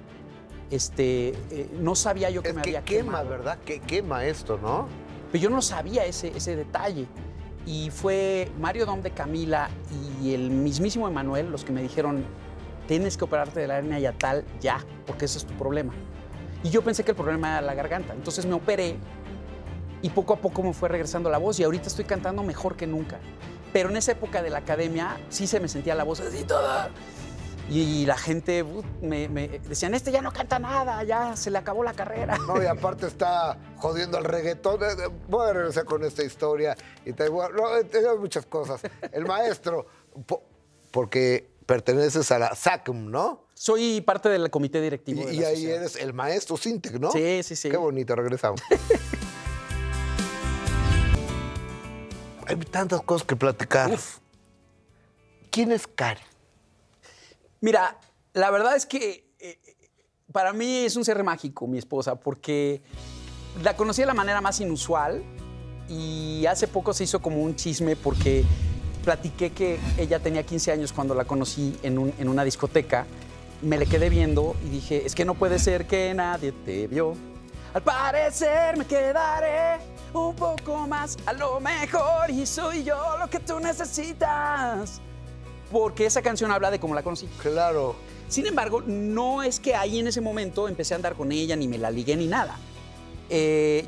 No sabía yo que me había quemado. Es que quema, ¿verdad? Que quema esto, ¿no? Pero yo no sabía ese detalle. Y fue Mario Dom de Camila y el mismísimo Emanuel los que me dijeron, tienes que operarte de la hernia hiatal ya, porque ese es tu problema. Y yo pensé que el problema era la garganta. Entonces me operé y poco a poco me fue regresando la voz y ahorita estoy cantando mejor que nunca. Pero en esa época de la academia sí se me sentía la voz así toda. Y la gente me decían, ya no canta nada, ya se le acabó la carrera. No, y aparte está jodiendo al reggaetón. Voy a regresar con esta historia. Y hay muchas cosas. El maestro, porque perteneces a la SACM, ¿no? Soy parte del comité directivo. Y ahí sociedad. Eres el maestro Syntek, ¿no? Sí, sí, sí. Qué bonito, regresamos. Hay tantas cosas que platicar. Uf. ¿Quién es Karen? Mira, la verdad es que para mí es un ser mágico, mi esposa, porque la conocí de la manera más inusual y hace poco se hizo como un chisme porque platiqué que ella tenía 15 años cuando la conocí en una discoteca. Me le quedé viendo y dije, es que no puede ser que nadie te vio. Al parecer me quedaré un poco más, a lo mejor, y soy yo lo que tú necesitas. Porque esa canción habla de cómo la conocí. Claro. Sin embargo, no es que ahí en ese momento empecé a andar con ella, ni me la ligué, ni nada.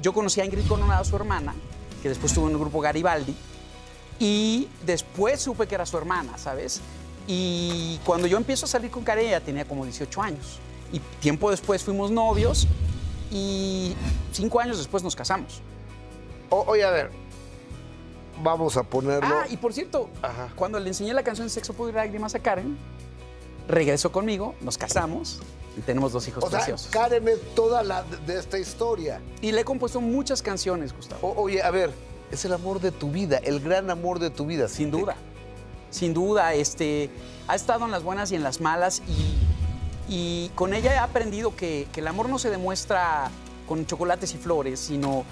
Yo conocí a Ingrid Coronado, su hermana, que después estuvo en el grupo Garibaldi, y después supe que era su hermana, ¿sabes? Y cuando yo empiezo a salir con Karen, ella tenía como 18 años. Y tiempo después fuimos novios, y 5 años después nos casamos. Oye, a ver... Vamos a ponerlo. Ah, y por cierto, ajá, cuando le enseñé la canción Sexo, Pudor y Lágrimas a Karen, regresó conmigo, nos casamos y tenemos 2 hijos preciosos. O sea, Karen es toda la de esta historia. Y le he compuesto muchas canciones, Gustavo. Oye, a ver, es el amor de tu vida, el gran amor de tu vida. Sin duda, sin duda. Ha estado en las buenas y en las malas y con ella he aprendido que el amor no se demuestra con chocolates y flores, sino...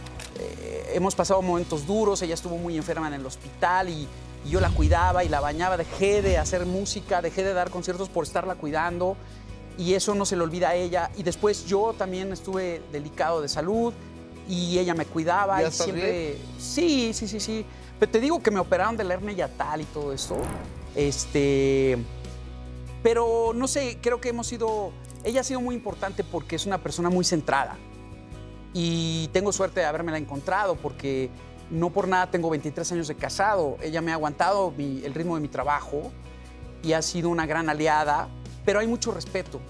hemos pasado momentos duros, ella estuvo muy enferma en el hospital y yo la cuidaba y la bañaba, dejé de hacer música, dejé de dar conciertos por estarla cuidando y eso no se le olvida a ella. Y después yo también estuve delicado de salud y ella me cuidaba. ¿Ya y siempre bien? Sí, sí, sí, sí. Pero te digo que me operaron de la hernia hiatal y todo eso. Pero no sé, creo que ella ha sido muy importante porque es una persona muy centrada. Y tengo suerte de habérmela encontrado porque no por nada tengo 23 años de casado. Ella me ha aguantado el ritmo de mi trabajo y ha sido una gran aliada, pero hay mucho respeto.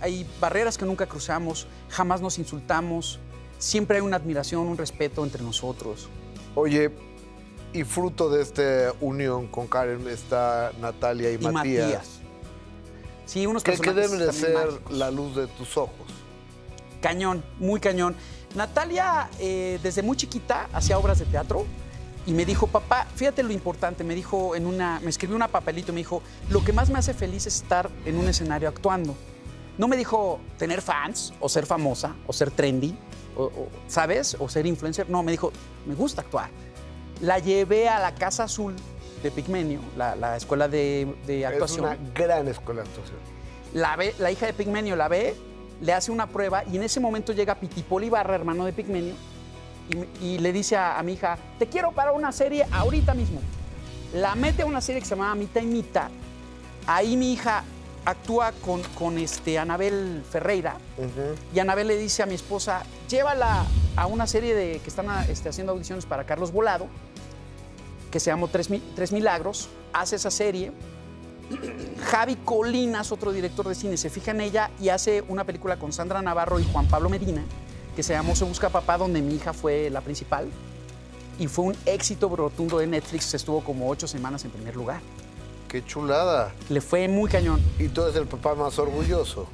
Hay barreras que nunca cruzamos, jamás nos insultamos. Siempre hay una admiración, un respeto entre nosotros. Oye, y fruto de esta unión con Karen está Natalia y Matías. Sí, unos personajes que deben de ser mágicos. La luz de tus ojos. Cañón, muy cañón. Natalia, desde muy chiquita, hacía obras de teatro y me dijo, papá, fíjate lo importante, me escribió una papelito y me dijo, lo que más me hace feliz es estar en un escenario actuando. No me dijo tener fans, o ser famosa, o ser trendy, ¿sabes? O ser influencer. No, me dijo, me gusta actuar. La llevé a la Casa Azul de Pigmenio, la escuela de actuación. Es una gran escuela de actuación. La hija de Pigmenio la ve, le hace una prueba y en ese momento llega Pitipol Ibarra, hermano de Pigmenio, y le dice a mi hija, te quiero para una serie ahorita mismo. La mete a una serie que se llamaba Mitad y Mitad. Ahí mi hija actúa con Anabel Ferreira. Uh-huh. Y Anabel le dice a mi esposa, llévala a una serie de que están haciendo audiciones para Carlos Volado, que se llamó Tres Milagros, hace esa serie. Javi Colinas, otro director de cine, se fija en ella y hace una película con Sandra Navarro y Juan Pablo Medina, que se llamó Se Busca Papá, donde mi hija fue la principal. Y fue un éxito rotundo de Netflix, estuvo como 8 semanas en primer lugar. ¡Qué chulada! Le fue muy cañón. ¿Y tú eres el papá más orgulloso?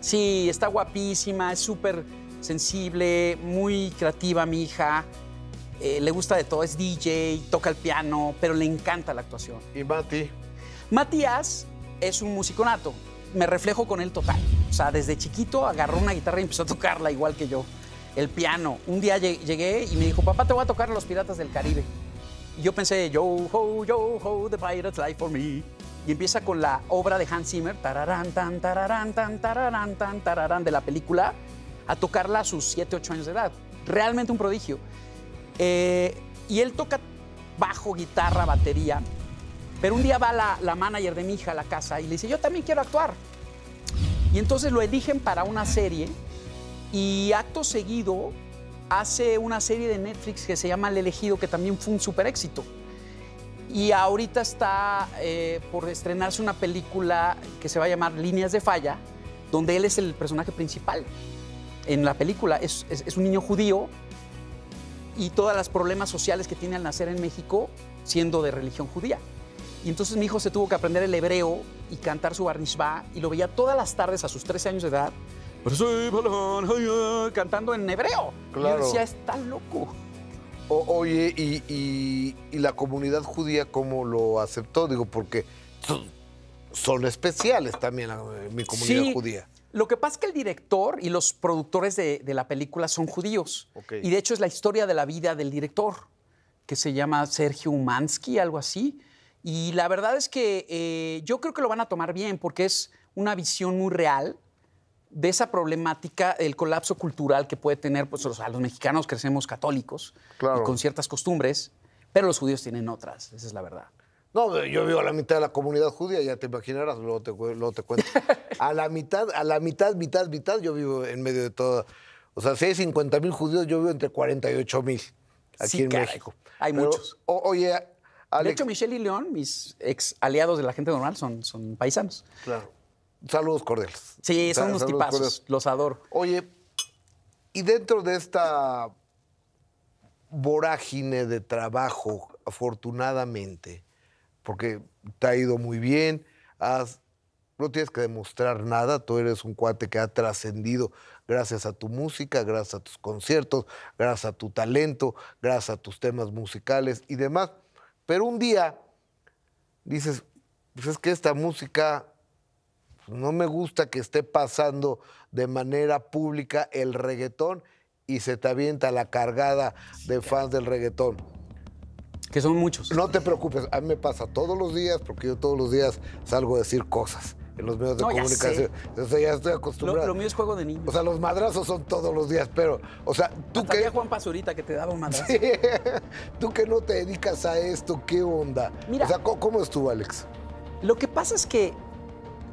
Sí, está guapísima, es súper sensible, muy creativa mi hija. Le gusta de todo, es DJ, toca el piano, pero le encanta la actuación. ¿Y Mati? Matías es un músico nato, me reflejo con él total. O sea, desde chiquito agarró una guitarra y empezó a tocarla igual que yo. El piano. Un día llegué y me dijo, papá, te voy a tocar a Los Piratas del Caribe. Y yo pensé, yo, ho, the pirates life for me. Y empieza con la obra de Hans Zimmer, tararán, tan, tararán, tan, tararán, tan, tararán, de la película, a tocarla a sus 7, 8 años de edad. Realmente un prodigio. Y él toca bajo, guitarra, batería. Pero un día va la manager de mi hija a la casa y le dice, yo también quiero actuar. Y entonces lo eligen para una serie. Y acto seguido hace una serie de Netflix que se llama El Elegido, que también fue un súper éxito. Y ahorita está por estrenarse una película que se va a llamar Líneas de Falla, donde él es el personaje principal en la película. Es un niño judío y todos los problemas sociales que tiene al nacer en México siendo de religión judía. Y entonces mi hijo se tuvo que aprender el hebreo y cantar su bar mitzvá, y lo veía todas las tardes a sus 13 años de edad cantando en hebreo. Claro. Y yo decía, está loco. Oye, ¿y la comunidad judía cómo lo aceptó? Digo, porque son especiales también mi comunidad judía. Lo que pasa es que el director y los productores de la película son judíos. Okay. Y de hecho es la historia de la vida del director, que se llama Sergio Umansky, algo así. Y la verdad es que yo creo que lo van a tomar bien, porque es una visión muy real de esa problemática, el colapso cultural que puede tener, pues los mexicanos crecemos católicos, claro, y con ciertas costumbres, pero los judíos tienen otras, esa es la verdad. No, yo vivo a la mitad de la comunidad judía, ya te imaginarás, luego te cuento. A la mitad, yo vivo en medio de todo. O sea, si hay 50,000 judíos, yo vivo entre 48,000 aquí en México. Hay muchos. Oye, Alex... De hecho, Michelle y León, mis ex aliados de la gente normal, son paisanos. Claro. Saludos cordiales. Sí, son unos tipazos, cordiales. Los adoro. Oye, y dentro de esta vorágine de trabajo, afortunadamente, porque te ha ido muy bien, no tienes que demostrar nada, tú eres un cuate que ha trascendido gracias a tu música, gracias a tus conciertos, gracias a tu talento, gracias a tus temas musicales y demás. Pero un día dices, pues es que esta música... No me gusta que esté pasando de manera pública el reggaetón, y se te avienta la cargada de fans del reggaetón. Que son muchos. No te preocupes, a mí me pasa todos los días, porque yo todos los días salgo a decir cosas en los medios de comunicación. Ya sé. O sea, ya estoy acostumbrado. Lo mío es juego de niños. O sea, los madrazos son todos los días, pero, o sea, tú hasta que... Había Juan Pazurita que te daba un madrazo. Sí. Tú que no te dedicas a esto, ¿qué onda? Mira, o sea, ¿cómo estuvo, Alex? Lo que pasa es que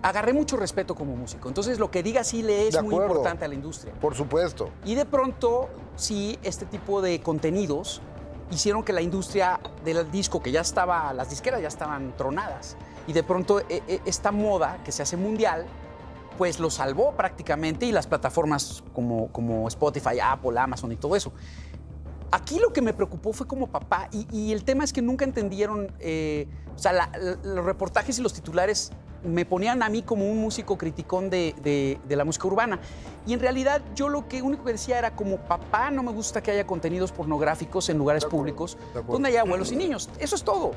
agarré mucho respeto como músico. Entonces, lo que diga sí le es muy importante a la industria. Por supuesto. Y de pronto, sí, este tipo de contenidos hicieron que la industria del disco, que ya estaba, las disqueras ya estaban tronadas. Y de pronto, esta moda que se hace mundial, pues lo salvó prácticamente, y las plataformas como Spotify, Apple, Amazon y todo eso. Aquí lo que me preocupó fue como papá, y el tema es que nunca entendieron, o sea, los reportajes y los titulares me ponían a mí como un músico criticón de la música urbana. Y en realidad yo lo único que decía era, como papá, no me gusta que haya contenidos pornográficos en lugares públicos donde haya abuelos y niños. Eso es todo.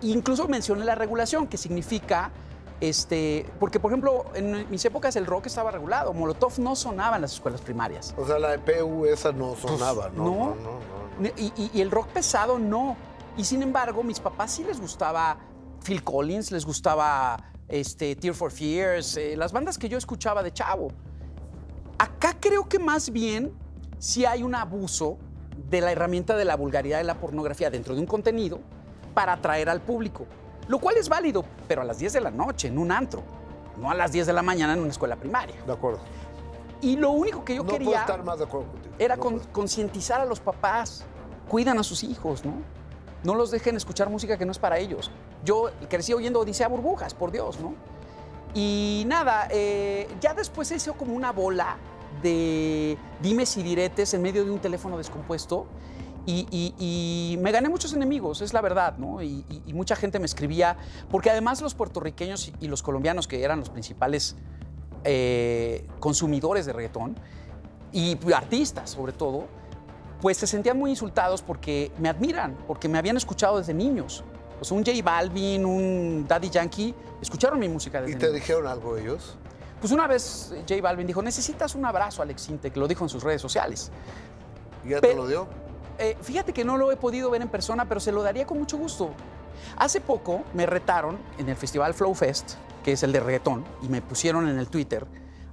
E incluso mencioné la regulación, que significa... porque, por ejemplo, en mis épocas el rock estaba regulado. Molotov no sonaba en las escuelas primarias. O sea, la EPU esa no sonaba, ¿no? No. Y el rock pesado no. Y sin embargo, mis papás sí les gustaba Phil Collins, les gustaba Tears for Fears, las bandas que yo escuchaba de chavo. Acá creo que más bien sí hay un abuso de la herramienta de la vulgaridad de la pornografía dentro de un contenido para atraer al público. Lo cual es válido, pero a las 10 de la noche en un antro, no a las 10 de la mañana en una escuela primaria. De acuerdo. Y lo único que yo no quería estar más de acuerdo contigo. Era concientizar a los papás. Cuidan a sus hijos, ¿no? No los dejen escuchar música que no es para ellos. Yo crecí oyendo Odisea Burbujas, por Dios, ¿no? Y nada, ya después se hizo como una bola de dimes y diretes en medio de un teléfono descompuesto y me gané muchos enemigos, es la verdad, ¿no? Y mucha gente me escribía, porque además los puertorriqueños y los colombianos, que eran los principales consumidores de reggaetón y artistas sobre todo, pues se sentían muy insultados porque me admiran, porque me habían escuchado desde niños. O sea, un J Balvin, un Daddy Yankee, escucharon mi música desde niños. ¿Y te dijeron algo ellos? Pues una vez J Balvin dijo, necesitas un abrazo, Aleks Syntek, lo dijo en sus redes sociales. ¿Y ya te lo dio? Fíjate que no lo he podido ver en persona, pero se lo daría con mucho gusto. Hace poco me retaron en el festival Flow Fest, que es el de reggaetón, y me pusieron en el Twitter,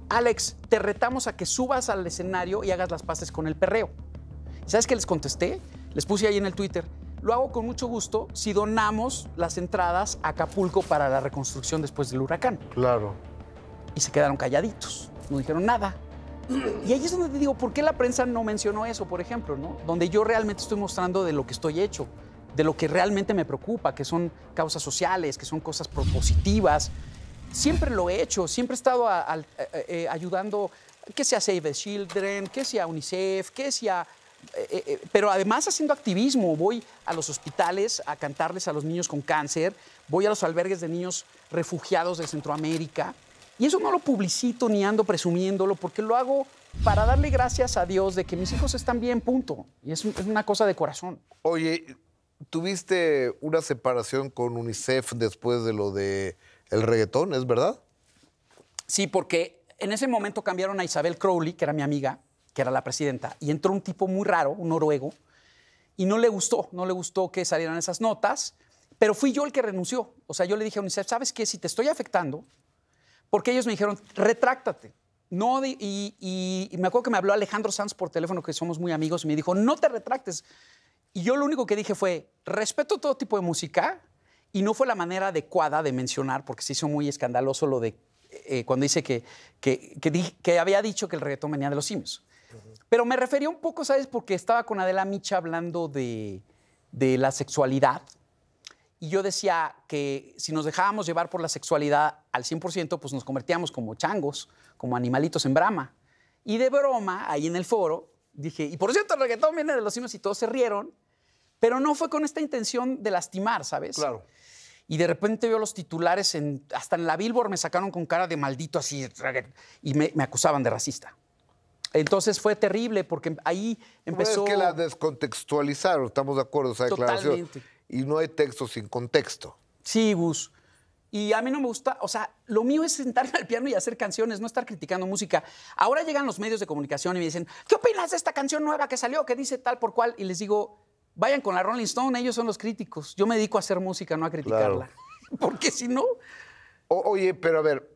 Alex, te retamos a que subas al escenario y hagas las paces con el perreo. ¿Sabes qué les contesté? Les puse ahí en el Twitter, lo hago con mucho gusto si donamos las entradas a Acapulco para la reconstrucción después del huracán. Claro. Y se quedaron calladitos, no dijeron nada. Y ahí es donde te digo, ¿por qué la prensa no mencionó eso, por ejemplo, ¿no? Donde yo realmente estoy mostrando de lo que estoy hecho, de lo que realmente me preocupa, que son causas sociales, que son cosas propositivas. Siempre lo he hecho, siempre he estado ayudando, que sea Save the Children, que sea UNICEF, que sea... pero además haciendo activismo, voy a los hospitales a cantarles a los niños con cáncer, voy a los albergues de niños refugiados de Centroamérica, y eso no lo publicito ni ando presumiéndolo, porque lo hago para darle gracias a Dios de que mis hijos están bien, punto. Y es una cosa de corazón. Oye, tuviste una separación con UNICEF después de lo de el reggaetón, ¿es verdad? Sí, porque en ese momento cambiaron a Isabel Crowley, que era mi amiga, que era la presidenta, y entró un tipo muy raro, un noruego, y no le gustó que salieran esas notas, pero fui yo el que renunció. O sea, yo le dije a UNICEF, ¿sabes qué? Si te estoy afectando, porque ellos me dijeron, retráctate. No, y me acuerdo que me habló Alejandro Sanz por teléfono, que somos muy amigos, y me dijo, no te retractes. Y yo lo único que dije fue, respeto todo tipo de música, y no fue la manera adecuada de mencionar, porque se hizo muy escandaloso lo de cuando dice que había dicho que el reggaetón venía de los simios. Pero me refería un poco, ¿sabes? Porque estaba con Adela Micha hablando de la sexualidad y yo decía que si nos dejábamos llevar por la sexualidad al 100%, pues nos convertíamos como changos, como animalitos en brama. Y de broma, ahí en el foro, dije, y por cierto, el reggaetón viene de los simios y todos se rieron, pero no fue con esta intención de lastimar, ¿sabes? Claro. Y de repente veo los titulares, hasta en la Billboard me sacaron con cara de maldito así, y me acusaban de racista. Entonces fue terrible porque ahí empezó... Es que la descontextualizaron, estamos de acuerdo, esa declaración. Totalmente. Y no hay texto sin contexto. Sí, Gus. Y a mí no me gusta... O sea, lo mío es sentarme al piano y hacer canciones, no estar criticando música. Ahora llegan los medios de comunicación y me dicen, ¿qué opinas de esta canción nueva que salió, que dice tal por cual? Y les digo, vayan con la Rolling Stone, ellos son los críticos. Yo me dedico a hacer música, no a criticarla. Claro. Porque si no... Oye, pero a ver,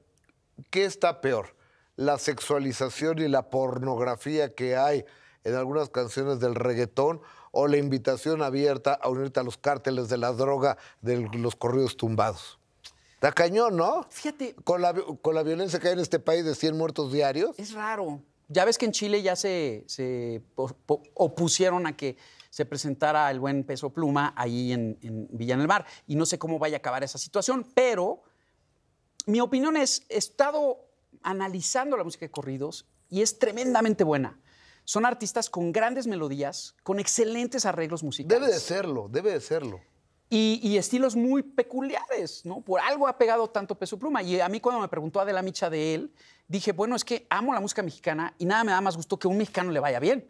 ¿qué está peor? La sexualización y la pornografía que hay en algunas canciones del reggaetón o la invitación abierta a unirte a los cárteles de la droga de los corridos tumbados. Está cañón, ¿no? Fíjate. Con la violencia que hay en este país de 100 muertos diarios. Es raro. Ya ves que en Chile ya se opusieron a que se presentara el buen Peso Pluma ahí en Villa en el Mar. Y no sé cómo vaya a acabar esa situación, pero mi opinión es, he estado analizando la música de corridos y es tremendamente buena. Son artistas con grandes melodías, con excelentes arreglos musicales. Debe de serlo, debe de serlo. Y estilos muy peculiares, ¿no? Por algo ha pegado tanto Peso Pluma. Y a mí cuando me preguntó Adela Micha de él, dije, bueno, es que amo la música mexicana y nada me da más gusto que a un mexicano le vaya bien,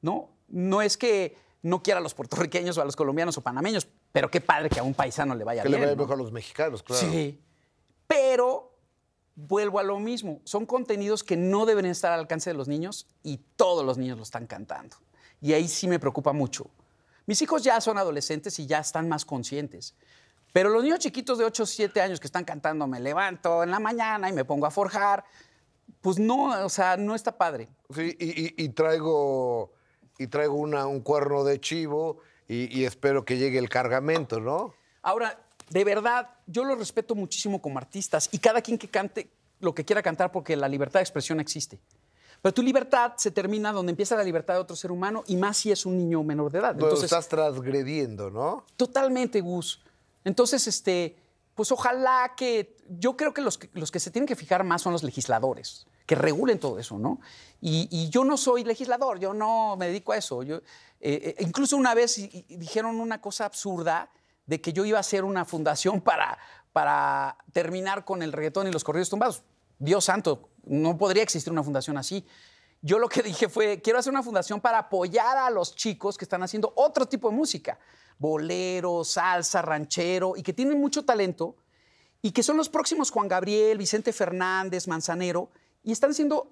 ¿no? No es que no quiera a los puertorriqueños o a los colombianos o panameños, pero qué padre que a un paisano le vaya bien. Que le vaya mejor a los mexicanos, claro. Sí, pero... Vuelvo a lo mismo, son contenidos que no deben estar al alcance de los niños y todos los niños lo están cantando. Y ahí sí me preocupa mucho. Mis hijos ya son adolescentes y ya están más conscientes. Pero los niños chiquitos de 8 o 7 años que están cantando me levanto en la mañana y me pongo a forjar, pues no, o sea, no está padre. Sí, y traigo un cuerno de chivo y espero que llegue el cargamento, ¿no? Ahora... De verdad, yo los respeto muchísimo como artistas y cada quien que cante lo que quiera cantar porque la libertad de expresión existe. Pero tu libertad se termina donde empieza la libertad de otro ser humano, y más si es un niño menor de edad. Entonces, lo estás transgrediendo, ¿no? Totalmente, Gus. Entonces, pues ojalá que... Yo creo que los que se tienen que fijar más son los legisladores, que regulen todo eso, ¿no? Y yo no soy legislador, yo no me dedico a eso. Yo, incluso una vez dijeron una cosa absurda de que yo iba a hacer una fundación para terminar con el reggaetón y los corridos tumbados. Dios santo, no podría existir una fundación así. Yo lo que dije fue, quiero hacer una fundación para apoyar a los chicos que están haciendo otro tipo de música. Bolero, salsa, ranchero, y que tienen mucho talento, y que son los próximos Juan Gabriel, Vicente Fernández, Manzanero, y están siendo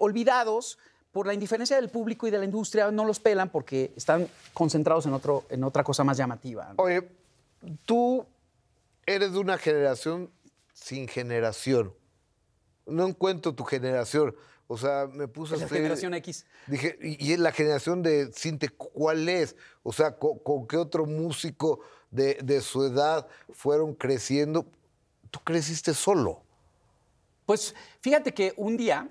olvidados por la indiferencia del público y de la industria. No los pelan porque están concentrados en otra cosa más llamativa, ¿no? Oye, tú eres de una generación sin generación. No encuentro tu generación. O sea, me puse a... La generación X. Dije, ¿y en la generación de Syntek cuál es? O sea, ¿con qué otro músico de su edad fueron creciendo? Tú creciste solo. Pues fíjate que un día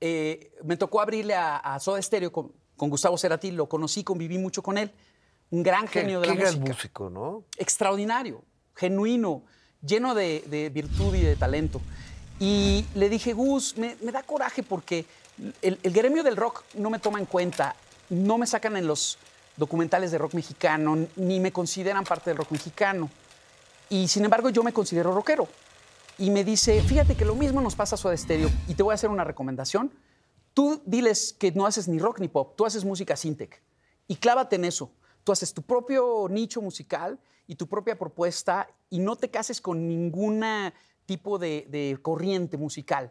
me tocó abrirle a Soda Stereo con Gustavo Cerati. Lo conocí, conviví mucho con él. Un gran genio de la música. Qué gran músico, ¿no? Extraordinario, genuino, lleno de virtud y de talento. Y le dije, Gus, me da coraje porque el gremio del rock no me toma en cuenta, no me sacan en los documentales de rock mexicano, ni me consideran parte del rock mexicano. Y sin embargo, yo me considero rockero. Y me dice, fíjate que lo mismo nos pasa a Soda Stereo, y te voy a hacer una recomendación. Tú diles que no haces ni rock ni pop, tú haces música Syntek. Y clávate en eso. Tú haces tu propio nicho musical y tu propia propuesta, y no te cases con ninguna... tipo de corriente musical,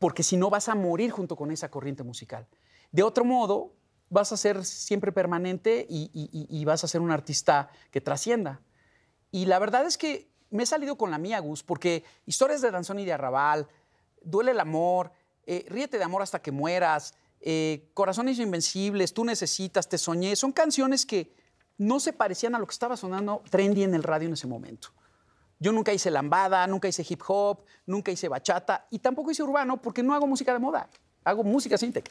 porque si no vas a morir junto con esa corriente musical. De otro modo, vas a ser siempre permanente y vas a ser un artista que trascienda. Y la verdad es que me he salido con la mía, Gus, porque Historias de Danzón y de Arrabal, Duele el amor, Ríete de amor hasta que mueras, Corazones invencibles, Tú necesitas, Te soñé, son canciones que no se parecían a lo que estaba sonando trendy en el radio en ese momento. Yo nunca hice lambada, nunca hice hip hop, nunca hice bachata, y tampoco hice urbano porque no hago música de moda, hago música Syntek.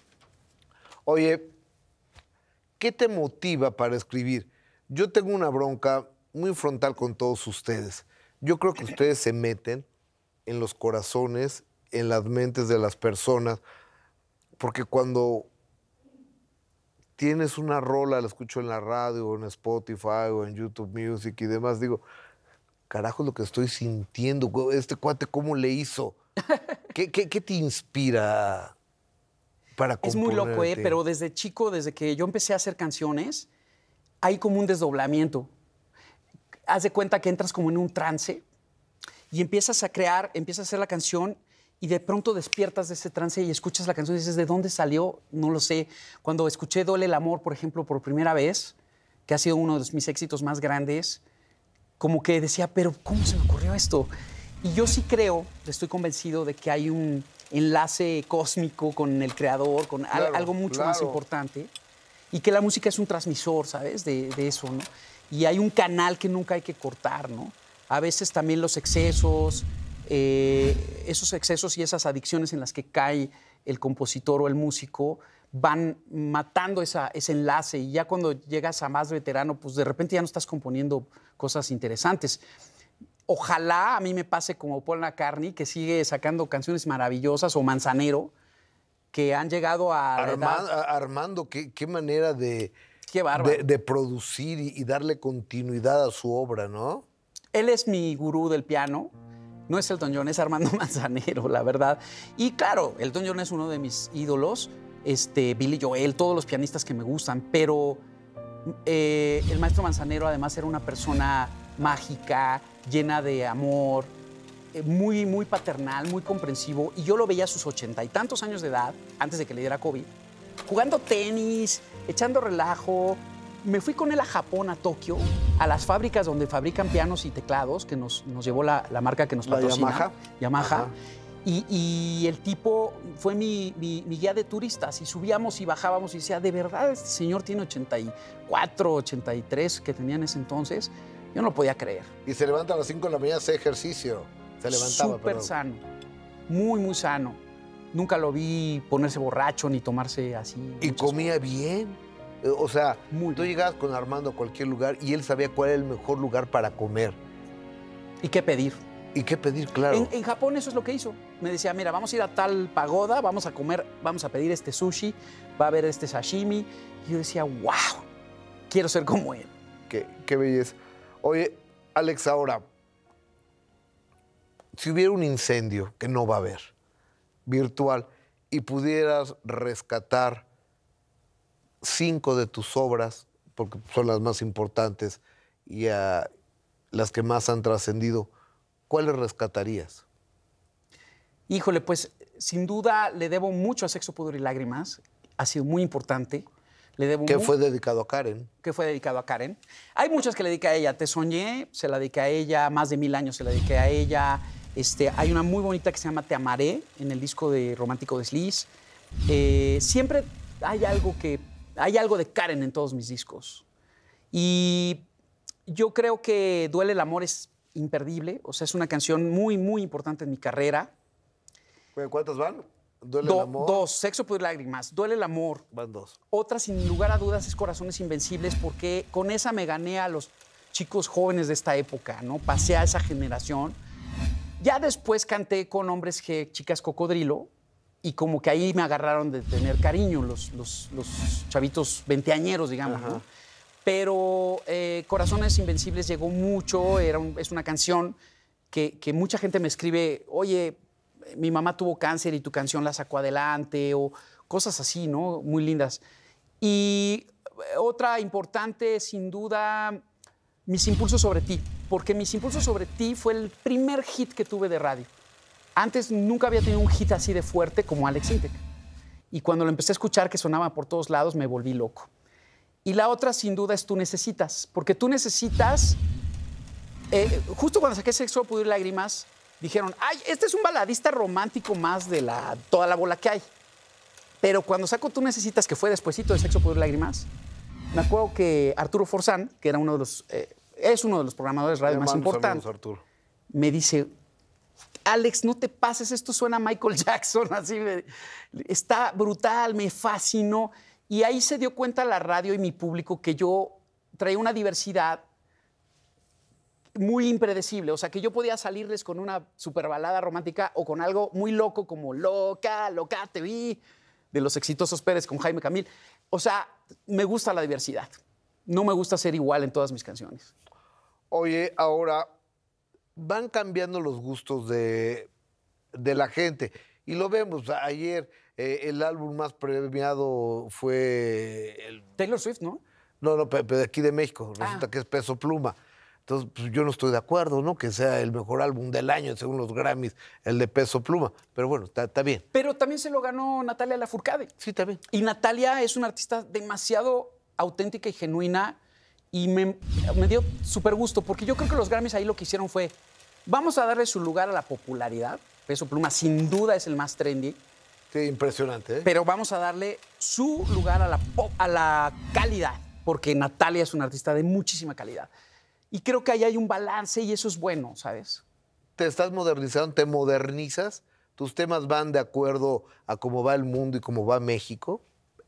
Oye, ¿qué te motiva para escribir? Yo tengo una bronca muy frontal con todos ustedes. Yo creo que ustedes se meten en los corazones, en las mentes de las personas, porque cuando tienes una rola, la escucho en la radio, o en Spotify, o en YouTube Music y demás, digo... Carajo, lo que estoy sintiendo. Este cuate, ¿cómo le hizo? ¿Qué te inspira para componerte? Es muy loco, pero desde chico, desde que yo empecé a hacer canciones, hay como un desdoblamiento. Haz de cuenta que entras como en un trance y empiezas a crear, empiezas a hacer la canción y de pronto despiertas de ese trance y escuchas la canción y dices, ¿de dónde salió? No lo sé. Cuando escuché Duele el amor, por ejemplo, por primera vez, que ha sido uno de mis éxitos más grandes... Como que decía, pero ¿cómo se me ocurrió esto? Y yo sí creo, estoy convencido de que hay un enlace cósmico con el creador, con algo mucho más importante, y que la música es un transmisor, ¿sabes? De eso, ¿no? Y hay un canal que nunca hay que cortar, ¿no? A veces también los excesos, y esas adicciones en las que cae el compositor o el músico van matando ese enlace, y ya cuando llegas a más veterano, pues de repente ya no estás componiendo cosas interesantes. Ojalá a mí me pase como Paul McCartney, que sigue sacando canciones maravillosas, o Manzanero, que han llegado a... Armando, qué manera de producir y darle continuidad a su obra, ¿no? Él es mi gurú del piano. No es Elton John, es Armando Manzanero, la verdad. Y claro, Elton John es uno de mis ídolos, Billy Joel, todos los pianistas que me gustan, pero el maestro Manzanero además era una persona mágica, llena de amor, muy, muy paternal, muy comprensivo, y yo lo veía a sus 80 y tantos años de edad, antes de que le diera COVID, jugando tenis, echando relajo. Me fui con él a Japón, a Tokio, a las fábricas donde fabrican pianos y teclados, que nos llevó la marca que nos patrocina, Yamaha. Ajá. Y el tipo fue mi guía de turistas, y subíamos y bajábamos y decía, de verdad, este señor tiene 84, 83 que tenía en ese entonces. Yo no lo podía creer. Y se levanta a las 5 de la mañana a hacer ejercicio. Se levantaba, súper sano, muy, muy sano. nunca lo vi ponerse borracho ni tomarse así. Y comía bien. O sea, tú llegabas con Armando a cualquier lugar y él sabía cuál era el mejor lugar para comer. ¿Y qué pedir? ¿Y qué pedir, claro? En Japón eso es lo que hizo. Me decía, mira, vamos a ir a tal pagoda, vamos a comer, vamos a pedir este sushi, va a haber este sashimi. Y yo decía, wow, quiero ser como él. Qué belleza. Oye, Alex, ahora, si hubiera un incendio, que no va a haber, virtual, y pudieras rescatar 5 de tus obras, porque son las más importantes y las que más han trascendido, ¿cuáles rescatarías? Híjole, pues sin duda le debo mucho a Sexo, Pudor y Lágrimas. Ha sido muy importante. Le debo que fue dedicado a Karen. Que fue dedicado a Karen. Hay muchas que le dediqué a ella. Te soñé, se la dediqué a ella. Más de 1000 años se la dediqué a ella. Hay una muy bonita que se llama Te Amaré, en el disco de Romántico Desliz. Siempre hay algo que... Hay algo de Karen en todos mis discos. Y yo creo que Duele el Amor es imperdible. O sea, es una canción muy, muy importante en mi carrera. Bueno, ¿cuántas van? ¿Duele el Amor? 2, Sexo, Pudor y Lágrimas. Duele el Amor. Van 2. Otra, sin lugar a dudas, es Corazones Invencibles, porque con esa me gané a los chicos jóvenes de esta época, ¿no? Pasé a esa generación. Ya después canté con Hombres G, Chicas Cocodrilo. Y como que ahí me agarraron de tener cariño los chavitos veinteañeros, digamos, ¿no? Pero Corazones Invencibles llegó mucho. Es una canción que mucha gente me escribe, oye, mi mamá tuvo cáncer y tu canción la sacó adelante, o cosas así, ¿no? Muy lindas. Y otra importante, sin duda, Mis Impulsos Sobre Ti, porque Mis Impulsos Sobre Ti fue el primer hit que tuve de radio. Antes nunca había tenido un hit así de fuerte como Aleks Syntek. Y cuando lo empecé a escuchar, que sonaba por todos lados, me volví loco. Y la otra, sin duda, es Tú Necesitas. Porque Tú Necesitas... justo cuando saqué Sexo, Pudor y Lágrimas, dijeron, ay, este es un baladista romántico más de toda la bola que hay. Pero cuando saco Tú Necesitas, que fue despuesito de Sexo, Pudor y Lágrimas, me acuerdo que Arturo Forzán, que era uno de los... es uno de los programadores radio más importantes, me dice... Alex, no te pases, esto suena a Michael Jackson, así está brutal, me fascinó. Y ahí se dio cuenta la radio y mi público que yo traía una diversidad muy impredecible. O sea, que yo podía salirles con una super balada romántica o con algo muy loco como Loca, Loca Te Vi, de Los Exitosos Pérez con Jaime Camil. O sea, me gusta la diversidad. No me gusta ser igual en todas mis canciones. Oye, ahora... Van cambiando los gustos de la gente. Y lo vemos. Ayer el álbum más premiado fue... Taylor Swift, ¿no? No, pero de aquí de México. Resulta que es Peso Pluma. Entonces, pues, yo no estoy de acuerdo, ¿no? Que sea el mejor álbum del año, según los Grammys, el de Peso Pluma. Pero bueno, está bien. Pero también se lo ganó Natalia Lafourcade. Sí, también. Y Natalia es una artista demasiado auténtica y genuina. Y me dio súper gusto, porque yo creo que los Grammys ahí lo que hicieron fue, vamos a darle su lugar a la popularidad. Peso Pluma sin duda es el más trendy. Sí, impresionante, ¿eh? Pero vamos a darle su lugar a la calidad, porque Natalia es una artista de muchísima calidad. Y creo que ahí hay un balance y eso es bueno, ¿sabes? Te estás modernizando, te modernizas. ¿Tus temas van de acuerdo a cómo va el mundo y cómo va México?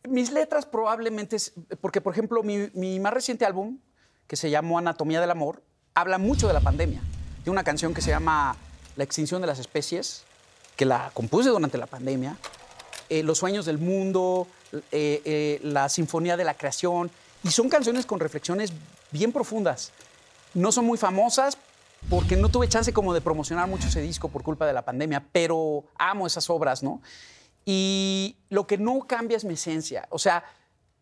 Mis letras probablemente, porque por ejemplo mi más reciente álbum, que se llamó Anatomía del Amor, habla mucho de la pandemia. Tiene una canción que se llama La Extinción de las Especies, que la compuse durante la pandemia, Los Sueños del Mundo, La Sinfonía de la Creación, y son canciones con reflexiones bien profundas. No son muy famosas porque no tuve chance como de promocionar mucho ese disco por culpa de la pandemia, pero amo esas obras, ¿no? Y lo que no cambia es mi esencia. O sea,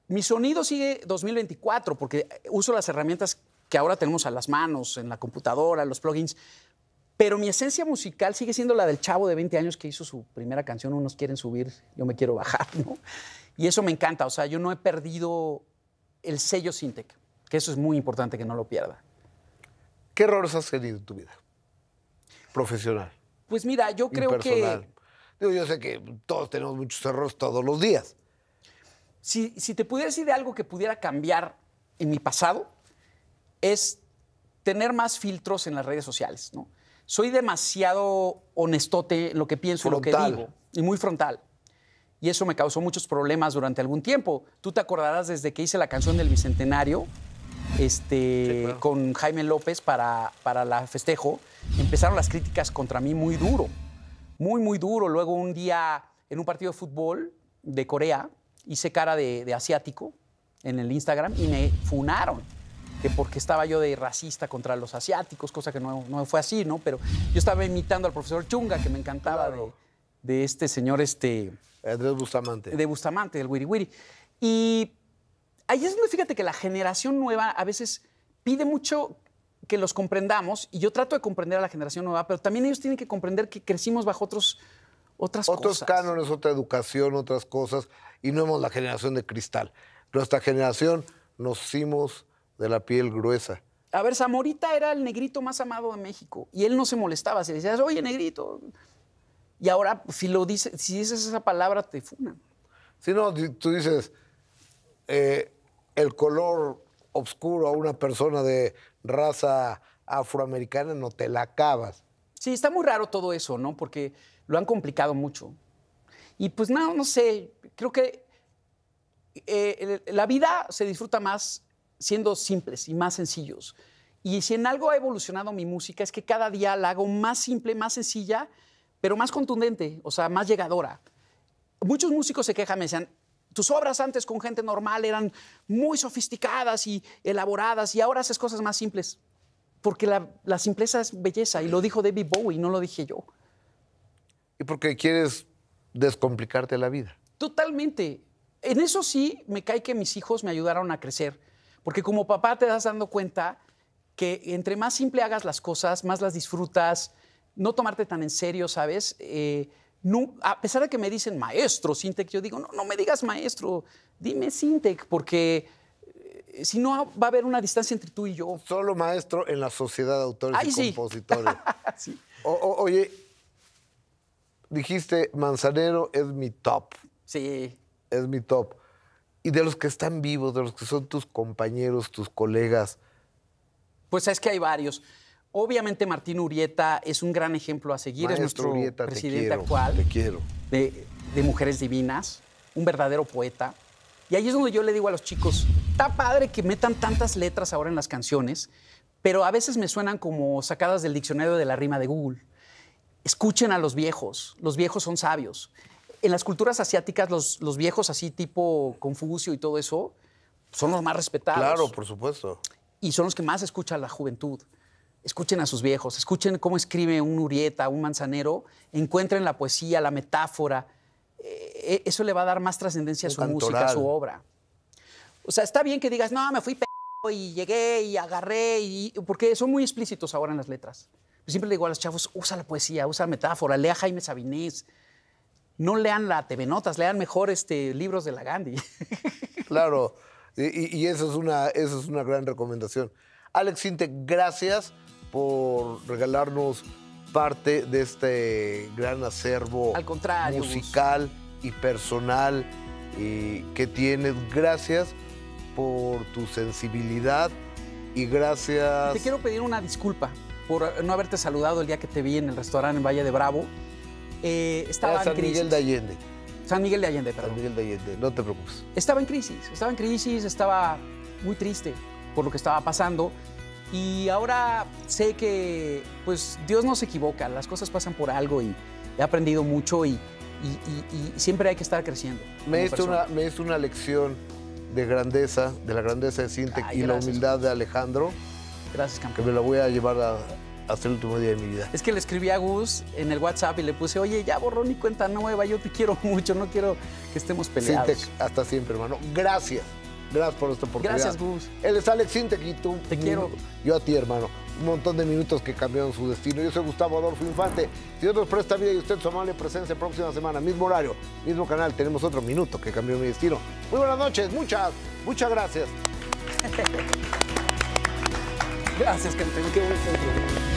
mi sonido sigue 2024 porque uso las herramientas que ahora tenemos a las manos, en la computadora, los plugins, pero mi esencia musical sigue siendo la del chavo de 20 años que hizo su primera canción, Unos quieren subir, yo me quiero bajar, ¿no? Y eso me encanta. O sea, yo no he perdido el sello Syntek, que eso es muy importante que no lo pierda. ¿Qué errores has tenido en tu vida profesional? Pues mira, yo creo que... Yo sé que todos tenemos muchos errores todos los días. Si te pudiera decir de algo que pudiera cambiar en mi pasado, es tener más filtros en las redes sociales, ¿no? Soy demasiado honestote en lo que pienso, en lo que digo. y muy frontal. Y eso me causó muchos problemas durante algún tiempo. Tú te acordarás desde que hice la canción del Bicentenario sí, claro, con Jaime López para la festejo. Empezaron las críticas contra mí muy duro, muy duro. Luego un día en un partido de fútbol de Corea hice cara de asiático en el Instagram y me funaron, que porque estaba yo de racista contra los asiáticos, cosa que no fue así, ¿no? Pero yo estaba imitando al profesor Chunga, que me encantaba, claro, de este señor, Andrés Bustamante. De Bustamante, del Wiri Wiri. Y ahí es donde fíjate que la generación nueva a veces pide mucho que los comprendamos, y yo trato de comprender a la generación nueva, pero también ellos tienen que comprender que crecimos bajo otras cosas. Otros cánones, otra educación, otras cosas, y no somos la generación de cristal. Nuestra generación nos hicimos de la piel gruesa. A ver, Zamorita era el negrito más amado de México, y él no se molestaba, se le decía, oye, negrito. Y ahora, si dices esa palabra, te funan. Si no, tú dices el color oscuro a una persona de raza afroamericana, no te la acabas. Sí, está muy raro todo eso, ¿no? Porque lo han complicado mucho. Y pues no sé, creo que la vida se disfruta más siendo simples y más sencillos. Y si en algo ha evolucionado mi música es que cada día la hago más simple, más sencilla, pero más contundente, o sea, más llegadora. Muchos músicos se quejan, me decían, tus obras antes con gente normal eran muy sofisticadas y elaboradas y ahora haces cosas más simples. Porque la simpleza es belleza, y lo dijo David Bowie, no lo dije yo. Y porque quieres descomplicarte la vida. Totalmente. En eso sí me cae que mis hijos me ayudaron a crecer. Porque como papá te das dando cuenta que entre más simple hagas las cosas, más las disfrutas, no tomarte tan en serio, ¿sabes? A pesar de que me dicen maestro Syntek, yo digo, no me digas maestro, dime Syntek, porque si no va a haber una distancia entre tú y yo. Solo maestro en la sociedad de autores y compositores. Sí. Oye, dijiste, Manzanero es mi top. Sí. Es mi top. Y de los que están vivos, de los que son tus compañeros, tus colegas. Pues es que hay varios. Obviamente Martín Urieta es un gran ejemplo a seguir. Maestro, es nuestro Urieta, presidente actual. Te quiero. De Mujeres Divinas, un verdadero poeta. Y ahí es donde yo le digo a los chicos, está padre que metan tantas letras ahora en las canciones, pero a veces me suenan como sacadas del diccionario de la rima de Google. Escuchen a los viejos son sabios. En las culturas asiáticas, los viejos así tipo Confucio y todo eso son los más respetados. Claro, por supuesto. Y son los que más escucha la juventud. Escuchen a sus viejos, escuchen cómo escribe un Urieta, un Manzanero, encuentren la poesía, la metáfora. Eso le va a dar más trascendencia a su música, a su obra. O sea, está bien que digas, no, me fui y llegué y agarré, porque son muy explícitos ahora en las letras. Yo siempre le digo a los chavos, usa la poesía, usa la metáfora, lea Jaime Sabinés. No lean la TV Notas, lean mejor libros de la Gandhi. Claro, y eso es una gran recomendación. Aleks Syntek, gracias por regalarnos parte de este gran acervo musical y personal que tienes. Gracias por tu sensibilidad y gracias. Te quiero pedir una disculpa por no haberte saludado el día que te vi en el restaurante en Valle de Bravo. Estaba en crisis. San Miguel de Allende, perdón. San Miguel de Allende, no te preocupes. Estaba en crisis, estaba muy triste por lo que estaba pasando y ahora sé que pues Dios no se equivoca, las cosas pasan por algo y he aprendido mucho y siempre hay que estar creciendo. Me diste una lección de grandeza, de la grandeza de Syntek y gracias, la humildad de Alejandro. Gracias, campeón. Que me la voy a llevar a... hasta el último día de mi vida. Es que le escribí a Gus en el WhatsApp y le puse, oye, ya borrón y cuenta nueva, yo te quiero mucho, no quiero que estemos peleados. Syntek, hasta siempre, hermano. Gracias. Gracias por esta oportunidad. Gracias, Gus. Él es Aleks Syntek y tú. Te quiero. Yo a ti, hermano. Un montón de minutos que cambiaron su destino. Yo soy Gustavo Adolfo Infante. Si Dios nos presta vida y usted su amable presencia, próxima semana, mismo horario, mismo canal, tenemos otro minuto que cambió mi destino. Muy buenas noches. Muchas gracias. Gracias, campeón. Qué buen centro.